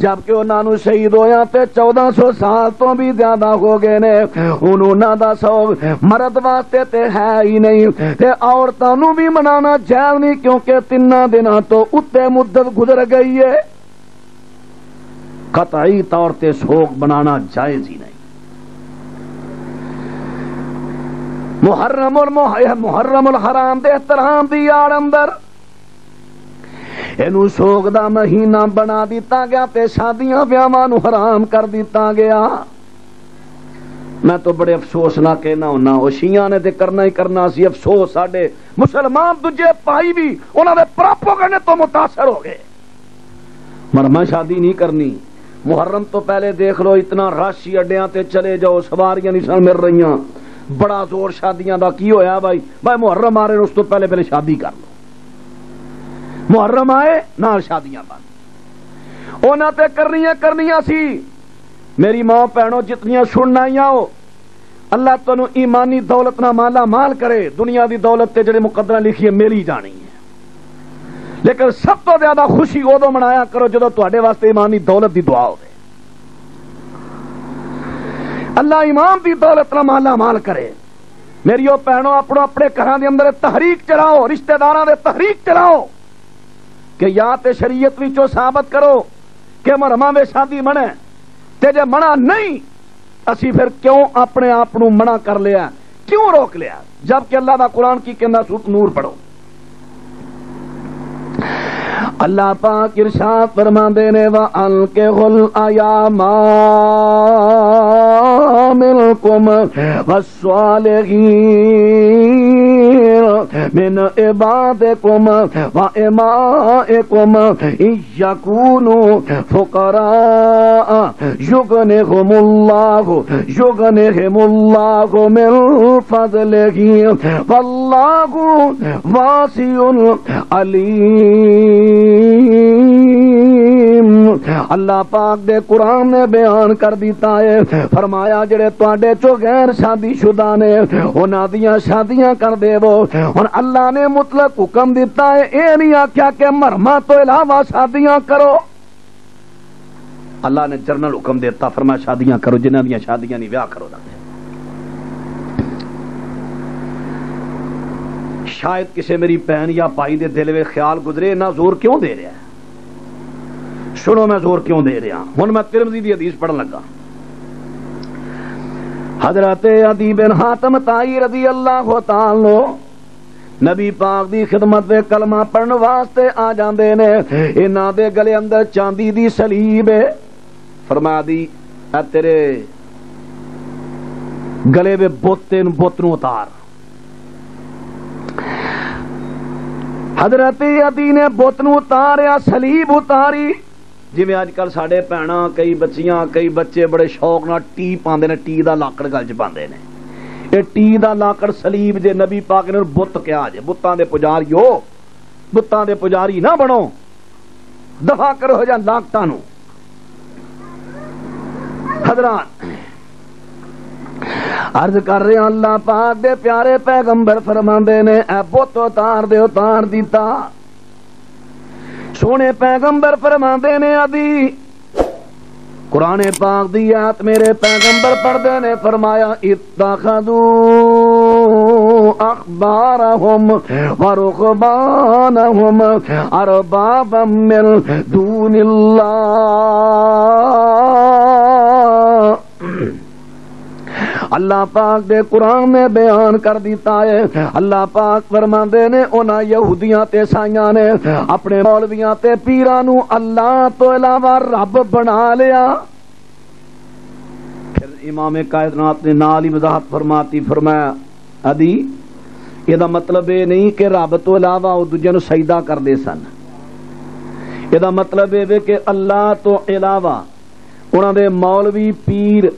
जबकि उन्हां नूं शहीद होया ते 1400 साल तो भी ज्यादा हो गए ने। हुण उन्हां दा शोक मर्द वास्ते ते है ही नहीं ते औरतां नूं भी मनाना जायज नहीं क्योंकि 3 दिनां तो उत्ते मुद्दत गुजर गई है। कतई तौर ते शोक बनाना जायज ही नहीं। मुहर्रम हराम दे एहतराम दी यार अंदर एनू शोक दा महीना बना दिता गया ते शादियां ब्याहां नू हराम कर दिता गया। मैं तो बड़े अफसोस ना कहना हुन्ना ओशियां ने ते करना ही करना सी। अफसोस साडे मुसलमान दूजे भाई भी उन्हां दे प्रोपेगेंडे तो मुतासर हो गए। मरना शादी नहीं करनी मुहर्रम तो पहले देख लो इतना रश ही अड्डियां ते चले जाओ सवारियां नहीं सन मिल रही बड़ा जोर शादियां दा की होया भाई भाई मुहर्रम आ रहे उस तो पहले शादी कर लो। मुहर्रम आए नाल शादियां बंद ओना ते करनियां सी। मेरी मां भैनों जितनियां सुनना ही आओ अल्लाह तनु ईमानी दौलत ना माला माल करे। दुनिया की दौलत ते जड़े मुकद्दरा लिखी है मिली जानी है लेकिन सब तो ज्यादा खुशी उदों मनाया करो जदों तुहाडे वास्ते ईमानी दौलत की दुआ होवे। अल्लाह इमाम की दौलत ना माला माल करे। मेरी ओ भैनों अपने अपने घर के अंदर तहरीक चलाओ रिश्तेदारां दे तहरीक चलाओ कि या तो शरीयत विचों साबित करो कि मुहरमा में शादी मना ते जे मना नहीं असी फिर क्यों अपने आप को मना कर लिया, क्यों रोक लिया, जबकि अल्लाह का कुरान की कहना सूरत नूर पढ़ो। अल्लाह पाक इरशाद फरमाते ने वा अल्किहुल अयामा मिनकुम वस्सालिहीन मिन इबादिकुम व इमाइकुम इयकूनु फुकरा युगनिहुमुल्लाहु मिन फज़लिही वल्लाहु वासिउन अलीम। अल्लाह पाक दे कुरान ने बयान कर दिता है, फरमाया जेड़े तुहाडे चो गैर शादी शुदा ने उन्हां दियां शादियां कर देवो। हुण अल्लाह ने मुतलक हुक्म दिता है, ए नहीं आख्या कि मरहमा तो इलावा शादियां करो। अल्लाह ने जनरल हुक्म देता, फरमाया शादियां करो, जिन्हां दियां शादियां नहीं व्याह करो ना। शायद किसी मेरी भैन या भाई के दिल में ख्याल गुजरे इना जोर क्यों दे रहा है, सुनो मैं जोर क्यों दे रहा। हुण मैं तिरमिज़ी दी हदीस पढ़न लगा। हजरत अदी बिन हातम ताई रज़ी अल्लाह ताला नबी पाक दी खिदमत में कलमा पढ़न वास्ते आ जांदे ने। इन्हां दे गले अंदर चांदी दी सलीब है। फरमा दी आ तेरे गले में बुत नूं उतार। हजरत अदी ने बुत नूं उतारिया, सलीब उतारी। जिमें अजकल साढ़े भैन कई बच्चियां कई बच्चे बड़े शौक न टी पाते हैं, टी का लाकड़ गल च पाते हैं। ये टी का लाकड़ सलीब जे नबी पाक ने बुत क्या जे बुत्तां दे पुजारी हो, बुत्तां दे पुजारी ना बनो, दफा करो हो जा लाकटां नूं। हजरान अर्ज कर रहे अल्लाह पाक दे प्यारे पैगंबर फरमांदे ने ऐ बुत उतार दे, उतार दिता। सोने पैगंबर फरमाते ने आदि कुराने पाक दी आयत मेरे पैगंबर पढ़ते ने, फरमाया इत्तखदू अखबारहुम व रुहबानहुम अरबाबम मिन दूनिल्लाह। अल्लाह पाक दे कुरान ने बयान कर दिता है। अल्लाह पाक फरमांदे ने उन्हां यहूदियां ते ईसाइयां ने अपने मौलवियां ते पीरां नूं अल्लाह तो इलावा रब बना लिया। फिर इमाम कायनात ने नाल ही वजाहत फरमाती, फरमाया अदी एदा मतलब यह नहीं कि रब तो इलावा वो दूजे नूं सजदा करदे सन। एदा मतलब यह है कि अल्लाह तो इलावा उन्हां दे मौलवी पीर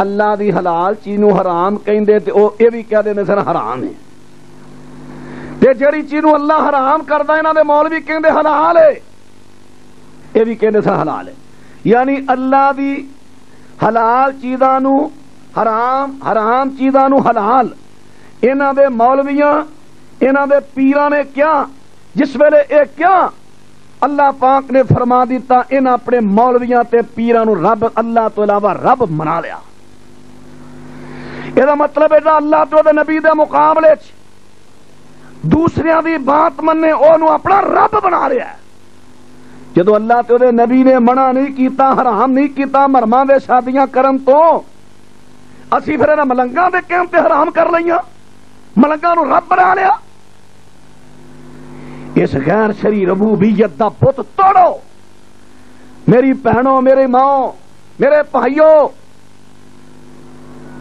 अल्लाह दी हलाल चीज नूं हराम कहिंदे ते ओह इह वी कहदे ने सर हराम है, ते जिहड़ी चीज नूं अल्लाह हराम करदा इन्हां दे मौलवी कहिंदे हलाल है, इह वी कहंदे सर हलाल है। यानी अल्लाह दी हलाल चीज़ां नूं हराम, हराम चीज़ां नूं हलाल। इन्हां दे मौलवियां इन्हां दे पीरां ने क्या जिस वेले इह क्या अल्लाह पाक ने फरमा दिता इन्हां अपने मौलवियां ते पीरां नूं रब अल्लाह तो इलावा रब मना लिया। एदा मतलब एदा अल्लाह तो दे नबी दे मुकाबले दूसरियां दी बात मन्ने ओनू अपना रब बना रहा है। जदों अल्लाह तो दे नबी ने मना नहीं किया, हराम नहीं किया मरमां दे शादियां करन तो, असी फिर इन्हां मलंगां दे कहण ते हराम कर लईआं, मलंगां नू रब बना लिया। इस गैर शरी रबूबियत दा बुत तोड़ो। मेरी भैणों, मेरी मां, मेरे भाइयों,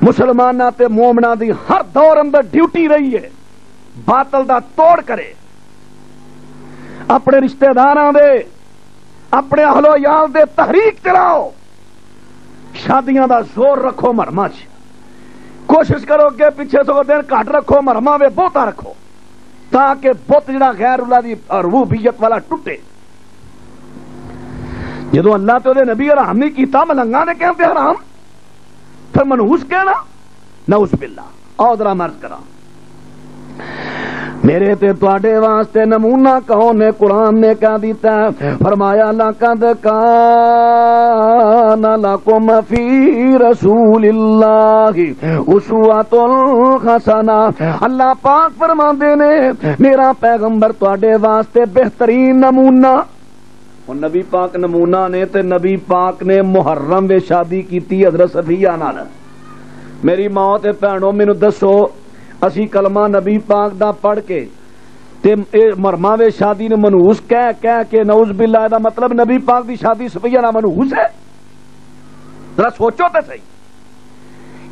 मुसलमाना ते मोमना दी हर दौर अंदर ड्यूटी रही है बातल दा तोड़ करे। अपने रिश्तेदारां दे अपने अहलो याल दे तहरीक चलाओ, शादियां दा जोर रखो मरमां च, कोशिश करो अगे पिछे सौ दिन घट रखो, मरमां वे बहुता रखो, ताकि बुत जिहड़ा गैर अल्लाह दी रबूबियत वाला टुटे। जदों अल्लाह ते ओहदे नबी हराम नहीं कीता, मलंगां ने कहंदे हराम फिर मनहूस कहना, नऊज़ बिल्लाह। और जरा मर्ज करा मेरे ते तुहाडे वास्ते नमूना कौन ने कुरान ने कह दिता है। फरमाया लक़द कान लकुम फी रसूलिल्लाहि उसवतुन हसना। अल्लाह पाक फरमांदे ने मेरा पैगंबर तुहाडे वास्ते बेहतरीन नमूना। नबी पाक नमूना ने ते नबी पाक ने मुहर्रम में शादी की हज़रत सफिया नाल। मेरी मां ते भैनों मैनू दसो असी कलमा नबी पाक दा पढ़ के ते मरमा वे शादी ने मनहूस कह कह के नऊज़ बिल्लाह दा मतलब नबी पाक दी शादी सफिया ना मनहूस है। जरा सोचो तो सही,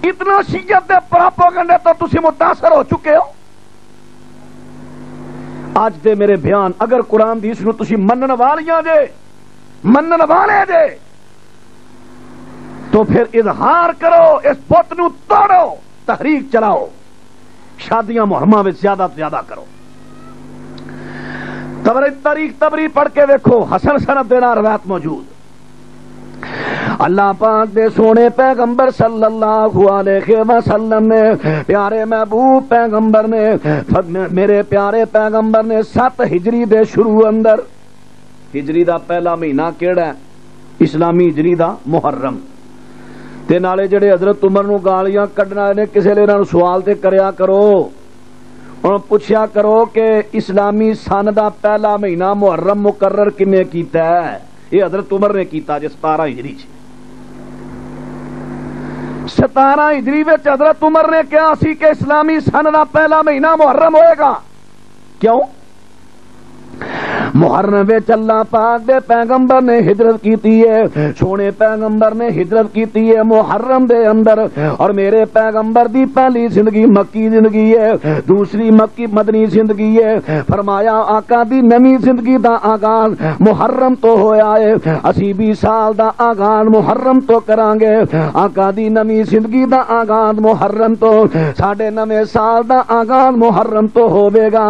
इतना शिया दे प्रोपेगेंडे तो तुसी मुतासर हो चुके हो। आज दे मेरे बयान अगर कुरान दी इसनू तुसी मनन वालियां जे मनन वाले जे तो फिर इजहार करो, इस बुत नू तोड़ो, तहरीक चलाओ, शादियां मुहर्रमा में ज्यादा से ज्यादा करो। तारीख तबरी पढ़ के देखो, हसन सनद दे नाल रवायत मौजूद। अल्लाह पाक दे सोने पैगंबर सल्लल्लाहु अलैहि वसल्लम ने प्यारे महबूब पैगंबर ने मेरे प्यारे पैगंबर ने 7 हिजरी दे शुरू अंदर, हिजरी दा पहला महीना केड़ा है इस्लामी हिजरी दा मुहर्रम, ते नाले जेड़े हजरत उमर नू गालियां कढ़ना ने किसे ले इन्हां नू सवाल ते करया करो, हुण पुछया करो कि इस्लामी सन दा पहला महीना मुहर्रम मुकर्रर किवें कीता है। ये हजरत उमर ने कीता जिस 17 हिजरी 17 हिजरी विच हजरत उमर ने कहा सी कि इस्लामी सन दा पहला महीना मुहर्रम होएगा। क्यों? मुहर्रम विच अल्लाह पाक दे पैगंबर ने हिजरत कीती है, सोने पैगंबर ने हिजरत कीती है मुहर्रम दे अंदर। और मेरे पैगंबर दी पहली जिंदगी मक्की जिंदगी है, दूसरी मक्की मदनी जिंदगी है। फरमाया आका दी नवी जिंदगी दा आगाज मुहर्रम तो होया है, असी भी साल दा आगाज मुहर्रम तो करांगे। आका दी नवी जिंदगी दा आगाज मुहर्रम तो, साढ़े नवे साल दा आगाज मुहर्रम तो होवेगा।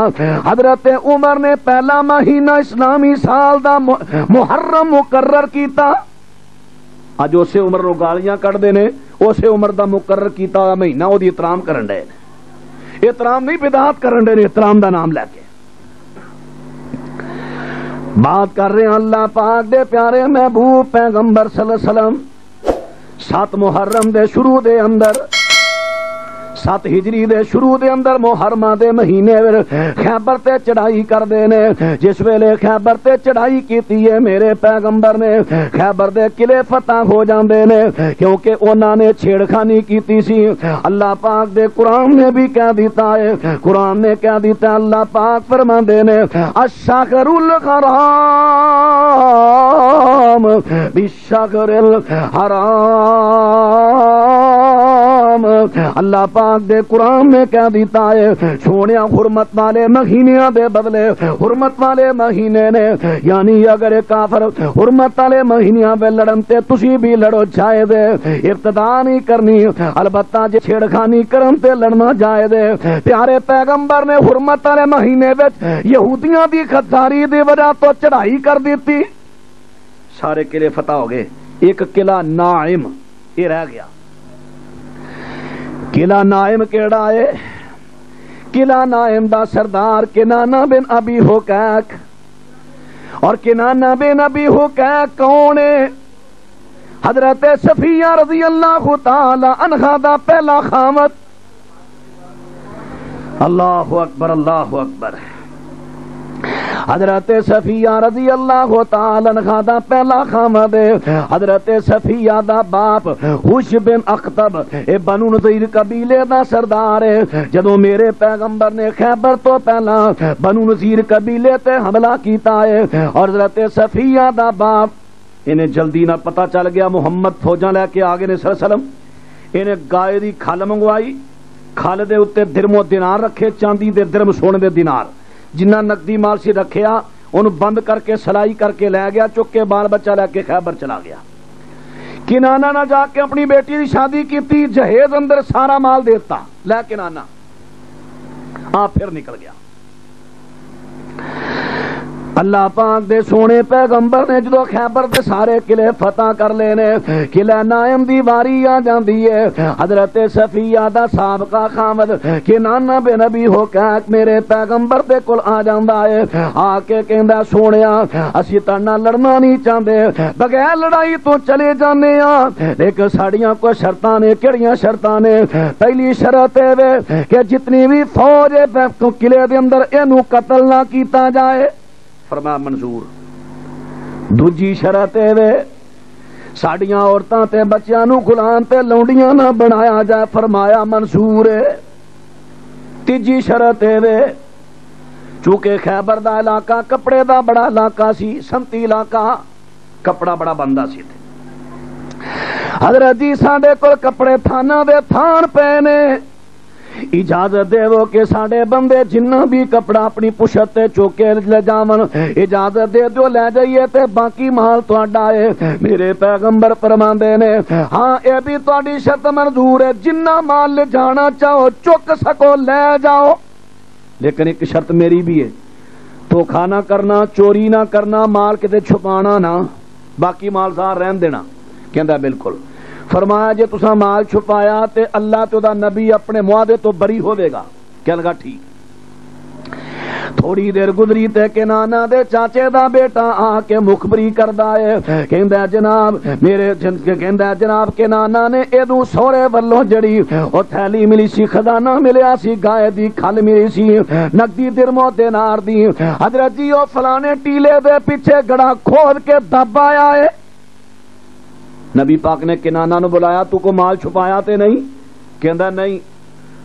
हजरत उमर ने पहला महीना इस्लामी साल दा मुहर्रम मुकर्रर कीता। अज उसे उमर नू गालियां कढ़दे ने, उसे उमर दा मुकर्रर कीता महीना ओदी इतराम करन दे ने, इतराम नहीं बिदात करन दे ने, इतराम दा नाम लैके। बात कर रहे हैं अल्लाह पाक दे प्यारे महबूब पैगंबर सल्लल्लाहु अलैहि वसल्लम 7 मुहर्रम दे शुरू दे अंदर, 7 हिजरी दे शुरू दे अंदर मुहर्रमा दे महीने खैबर ते चढ़ाई करदे ने। जिस वेले खैबर ते चढ़ाई कीती है मेरे पैगंबर ने, खैबर दे किले फतह हो जांदे ने, क्योंकि उन्हां ने छेड़खानी कीती सी। अल्लाह पाक दे कुरान ने भी कह दिता है, कुरान ने कह दिता। अल्लाह पाक फरमांदे ने अश-शहरुल हराम बिश-शहरिल हराम। अल्लाह पाक दे कुरान ने कह दिता है सोनिया हुरमत वाले महीनिया दे बदले हुरमत वाले महीने ने, यानी अगर काफर हुरमत वाले महीनिया वे लड़न ते तुसी भी लड़ो, जायद है, इब्तदा नहीं करनी, अलबत्ता जे छेड़खानी करन ते लड़ना जायद है। प्यारे पैगंबर ने हुरमत वाले महीने विच यहूदियां दी खद्दारी दी वजह तो चढ़ाई कर दिती, सारे किले फतह हो गए, एक किला नाइम ये रह गया। किला नाइम केड़ा है? किला नाइम दा सरदार किनाना बिन अबी हुकैक। और किनाना बिन अबी हुकैक कौन है? हजरत सफिया रजी अल्लाह तआला अनहा दा पहला खामत। अल्लाहु अकबर, अल्लाहु अकबर। हजरत सफिया रजी अल्लाह तआला अनहा दा पहला खामद। हजरत सफिया दा बाप हुश बिन अख्तब ए बनु नज़ीर कबीले दा सरदार है। जदों मेरे पैगंबर ने खैबर तो पहला बनु नज़ीर कबीले ते हमला कीता है, और हजरत सफिया दा बाप इन्हें जल्दी ना पता चल गया मुहम्मद फौजा लैके आ गए ने सल्लम। इन्हें गाय दी खल मंगवाई, खल दे उत्ते दिरमो दिनार रखे, चांदी दे दिरम सोने दे दिनार, जिन्ना नकदी माल सी रखिया ओनू बंद करके सलाई करके लै गया, चुक के बाल बच्चा लैके खैबर चला गया। किनाना ना जाके अपनी बेटी की शादी की, जहेज अंदर सारा माल देता, लै किनाना आप फिर निकल गया। अल्लाह पाक दे सोने पैगंबर ने जो खैबर के सारे किले फतेह कर लेने, किला नायम दी वारी आ जाती है। हजरत सफिया दा साबका खामद किनाना बेनबी हो के मेरे पैगंबर दे कोल आ जांदा है। आके कहंदा सोनिया असी ताना लड़ना नहीं चाहते, बगैर लड़ाई तो चले जाने आ, लेकिन साड़ियां कोई शर्तां ने। केड़ियां शर्तां ने? पहली शर्त है वे कि जितनी भी फौज है किले दे अंदर इनू कतल ना कीता जाए, फरमा मंजूर। दूजी शर्त है वे साड़ियां औरतां ते बच्चियां नू गुलाम ते लौंडियां ना बनाया जाए, फरमाया मंजूर। तीजी शर्त है वे चूंकि खैबर दा इलाका कपड़े दा बड़ा इलाका सी, संती इलाका, कपड़ा बड़ा बनदा सी। हजरत जी साडे कोल कपड़े थाना दे थान पे ने, इजाजत देवो कि साडे बंदे जिन्ना भी कपड़ा अपनी पुशत ते चोके ले जावन, इजाजत दे दो ले जाइए ते बाकी माल तुहाडा है। मेरे पैगंबर फरमांदे ने हां ए भी तुहाडी शर्त मंजूर है, जिन्ना माल ले जाना चाहो चुक सको ले जाओ, लेकिन एक शर्त मेरी भी है, धोखा ना करना, चोरी ना करना, माल किते छुपाना ना, बाकी माल सार रहन देना। कहंदा बिल्कुल। फरमाया जे तुसा माल छुपाया ते अल्लाह ते ओदा नबी अपने मुआदे तो बरी होवेगा। कहन लगा ठीक। थोड़ी देर गुजरी ते किनाना दे चाचे दा बेटा आके मुखबरी करदा है, कहंदा जनाब मेरे कहंदा जनाब किनाना ने एदू सोहरे वल्लों जड़ी ओ थैली मिली सी, खजाना मिलिया सी, गाय दी खल मिली सी, नकदी दिरमो दिनार दी। हजरत जी ओ फलाने टीले दे पीछे गड़ा खोद के दब आया है। नबी पाक ने किनाना नु बुलाया, तू को माल छुपाया ते नहीं? कहंदा नहीं।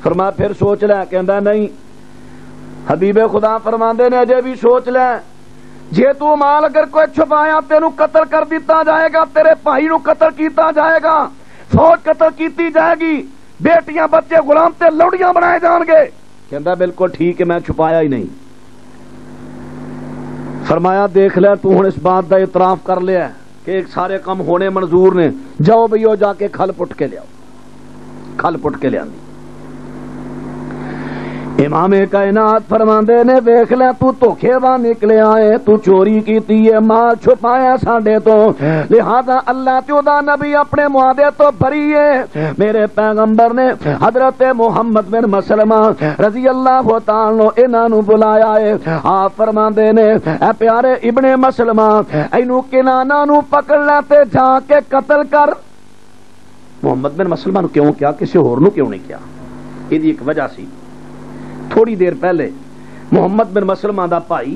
फरमाया फिर सोच लै। कहंदा नहीं। हबीबे खुदा फरमांदे ने अजे भी सोच लै, जे तू माल अगर कोई छुपाया तेनू कतल कर दिता जाएगा, तेरे भाई नु कतल कीता जाएगा, फौज कतल कीती जाएगी, बेटियां बच्चे गुलाम ते लौड़ियां बनाए जाएंगे। कहंदा बिल्कुल ठीक है, मैं छुपाया ही नहीं। फरमाया देख लै, तू हुण इस बात दा इतराफ कर लिया कि एक सारे काम होने मंजूर ने, जाओ भईओ जाके खल पुट के लियाओ। खल पुट के लिया। इमाम कायनात फरमांदे ने देख ले, तू धोखे दा निकलिया है, तू चोरी कीती है, माल छुपाया साडे तो, लिहाजा अल्लाह ते ओदा नबी अपने मुआदे तो बरी है। मेरे पैगंबर ने हजरत मुहम्मद बिन मसलमा रजी अल्लाह तआला इन्हां नू बुलाया है। आप फरमांदे ने ए प्यारे इब्ने मसलमा, इनू किनाना नू पकड़ना ते जाके कतल कर। मुहम्मद बिन मसलमा नू क्यों किया, किसी होर नू क्यों नहीं किया? इहदी इक वजह सी, थोड़ी देर पहले मुहम्मद बिन मसलमा दा भाई,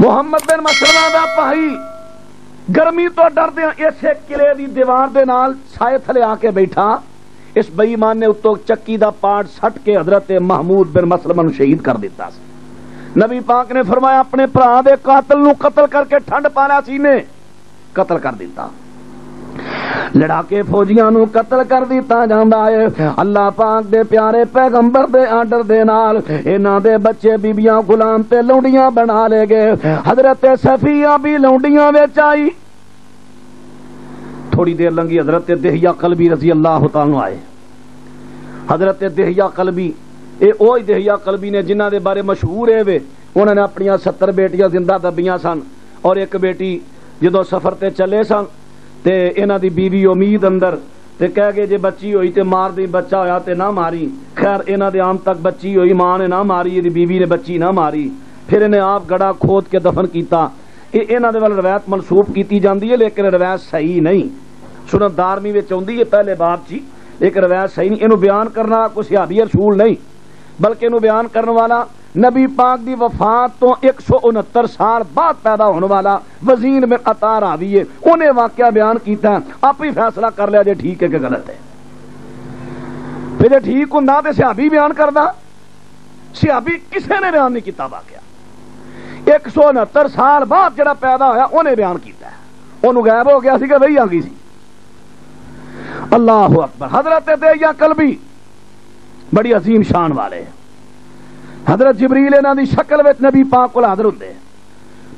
मुहम्मद बिन मसलमा दा भाई गर्मी तो डरदे इसे किले दी दीवार दे नाल छाए थले आके बैठा। इस बेईमान ने उत्तों चक्की दा पार्ट सट के हजरत महमूद बिन मसलमा नू शहीद कर दिता। नबी पाक ने फरमाया अपने भरा दे कातल नू कतल करके ठंड पाला सी ने कतल कर दिता। लड़ाके फौजियां नू कतल कर दिता जांदा है। अल्लाह पाक दे प्यारे पैगंबर दे आर्डर दे नाल इन्हां दे बच्चे बीबियां गुलाम ते लौंडियां बना ले गए। हजरत सफिया भी लौंडियां विच आई। थोड़ी देर लंघी, हजरत दहिया कलबी रजी अल्लाह तआला आए। हजरत दहिया कलबी, ये ओ दहिया कलबी ने जिन्हां दे बारे मशहूर है वे, उन्हां ने अपनियां 70 बेटियां जिंदा दबियां सन और एक बेटी जदों सफर ते चले सन ते इन्हां दी बीवी उम्मीद अंदर ते कह गए जे बच्ची होई ते मार दी, बच्चा होया ते ना मारी। खैर इन्हां दे आम तक बच्ची होई, मां ने ना मारी, इहदी बीवी ने बच्ची ना मारी। फिर इन्हें आप गड़ा खोद के दफन किया। इन्हां दे वाल रवायत मनसूब की जाती है, लेकिन रवायत सही नहीं। सुनत दारमी विच आउंदी है पहले बाप जी, लेकिन रवायत सही नहीं। इहनूं बयान करना कोई सहाबी रसूल नहीं, बल्कि इहनूं बयान करन वाला नबी पाक दी वफात तो 169 साल बाद पैदा होने वाला वजीन में अतार आवी है। उन्हें वाकया बयान किया, आप ही फैसला कर लिया जे ठीक है कि गलत है। फिर जे ठीक हुंदा ते सहाबी बयान करदा, सहाबी किसी ने बयान नहीं किया। वाकया 169 साल बाद जड़ा पैदा होया उन्हें बयान किया। उन्होंने गायब हो गया सी कि वही आ गई सी। अल्लाहू अकबर। हजरत दहिया कलबी बड़ी अजीम शान वाले है। हजरत जिबरील इन्हां दी शक्ल विच नबी पाक कोल हाज़र हुंदे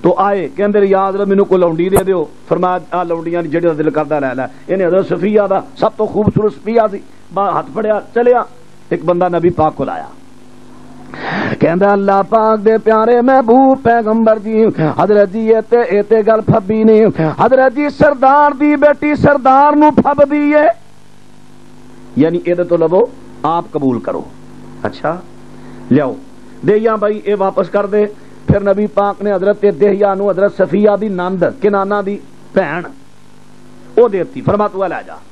तो आए, कहंदे या हज़रत मैनूं कोई लौंडी दे दिओ। फरमाया आ लौंडियां दी जिहड़ा दिल करदा लै लै। इहने हज़रत सफिया दा सब तो खूबसूरत सफिया सी, हथ फड़िया चलिया। एक बंदा नबी पाक कोल आया, कहंदा अल्लाह पाक दे प्यारे महबूब पैगंबर जी हजरत जी एते गल फब्बी ने हजरत जी सरदार दी बेटी सरदार नू फब्बदी है, यानी एदे तो लवो आप कबूल करो। अच्छा लियाओ देहिया भाई ए वापस कर दे। फिर नबी पाक ने हजरत देहिया नू हजरत सफिया दी नंद किनाना दी भैन ओ देती फरमातुआ लै जा।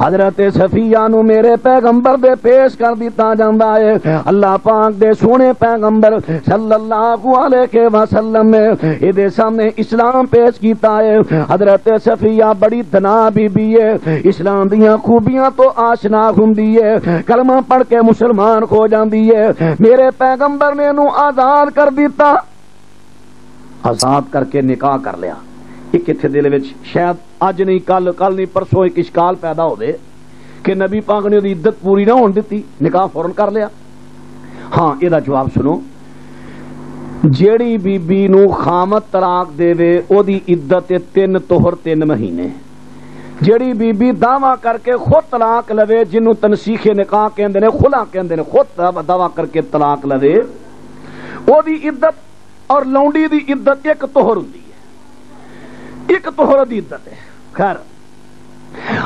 हजरत सफिया नू मेरे पैगंबर दे पेश कर दिता जांदा है। अल्लाह पाक दे सोने पैगंबर सल्लल्लाहु अलैहि वसल्लम ने इदे सामने इस्लाम पेश कीता है। हजरत सफिया बड़ी धना बीबी है, इस्लाम दियां खूबियां तो आशना हुंदी है, कलमा पढ़ के मुसलमान हो जांदी है। मेरे पैगंबर ने नू आजाद कर दिता, आजाद करके निकाह कर लिया। एक इत्थे दिल विच शायद अज नहीं कल नहीं परसों एक इश्काल पैदा हो दे कि नबी पाक ने इद्दत पूरी ना होने दिती, निकाह फौरन कर लिया। हां एदा जवाब सुनो, जेड़ी बीबी नू खामत तलाक देवे ओदी इद्दत 3 तोहर 3 महीने। जेड़ी बीबी दावा करके खुद तलाक लवे, जिन्नू तनसीखे निकाह कहंदे ने, खुला कहंदे ने, खुद दावा करके तलाक लवे ओदी इद्दत और लौंडी दी इद्दत 1 तोहर हुंदी, 1 तोहर दी इद्दत है। खैर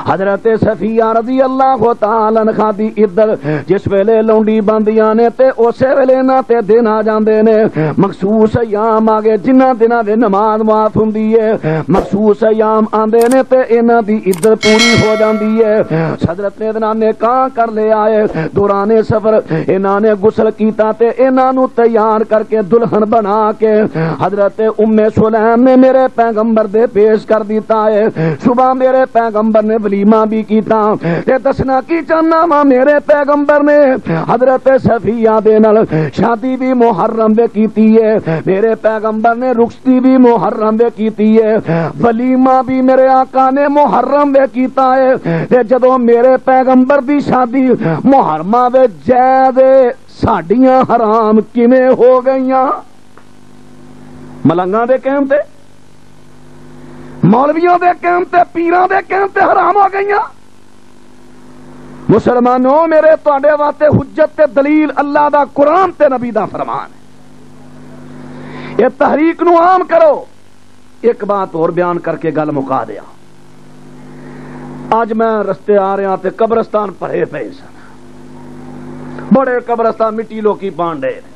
हजरत सफिया रजी अल्लाहु तआला अन्हा दी इद्दत जिस वेले लौंडी बंदियां ने ते उसे वेले ना ते दिन आ जांदे ने। मखसूस अयाम आ गए जिन्हां दिनां दे नमाज माफ हुंदी है, मखसूस अयाम आंदे ने ते इन्हां दी इद्दत पूरी हो जांदी है। हजरत ने इन्हां ने का कर लिया है, दौरान सफर इन्हां ने गुसल कीता ते इन्हां नू तैयार करके दुल्हन बना के हजरत उम्मे सुलैम ने मेरे पैगंबर दे पेश कर दिता है। सुबह मेरे पैगंबर ने वलीमा भी कीता ते दसना की चाहना वा मेरे पैगंबर ने हजरत सफिया दे नाल शादी भी मुहर्रम दे कीती है। मेरे पैगंबर ने रुखसती भी मुहर्रम दे कीती है, वलीमा भी मेरे आका ने मुहर्रम दे कीता है। ते जदों मेरे पैगंबर दी शादी मुहर्रमा दे जैदे साडियां हराम किवें हो गईयां मलंगां दे कहण ते, मौलवियों के कहने ते, पीरां के कहने ते हराम हो गई। मुसलमानों मेरे तुहाडे वास्ते हुज्जत ते दलील अल्लाह दा कुरान ते नबी दा फरमान है। ये तहरीक नू आम करो। एक बात और बयान करके गल मुका दिया। अज मैं रस्ते आ रहा ते कब्रस्तान भरे पे सन, बड़े कब्रस्तान मिट्टी लोकी पांडे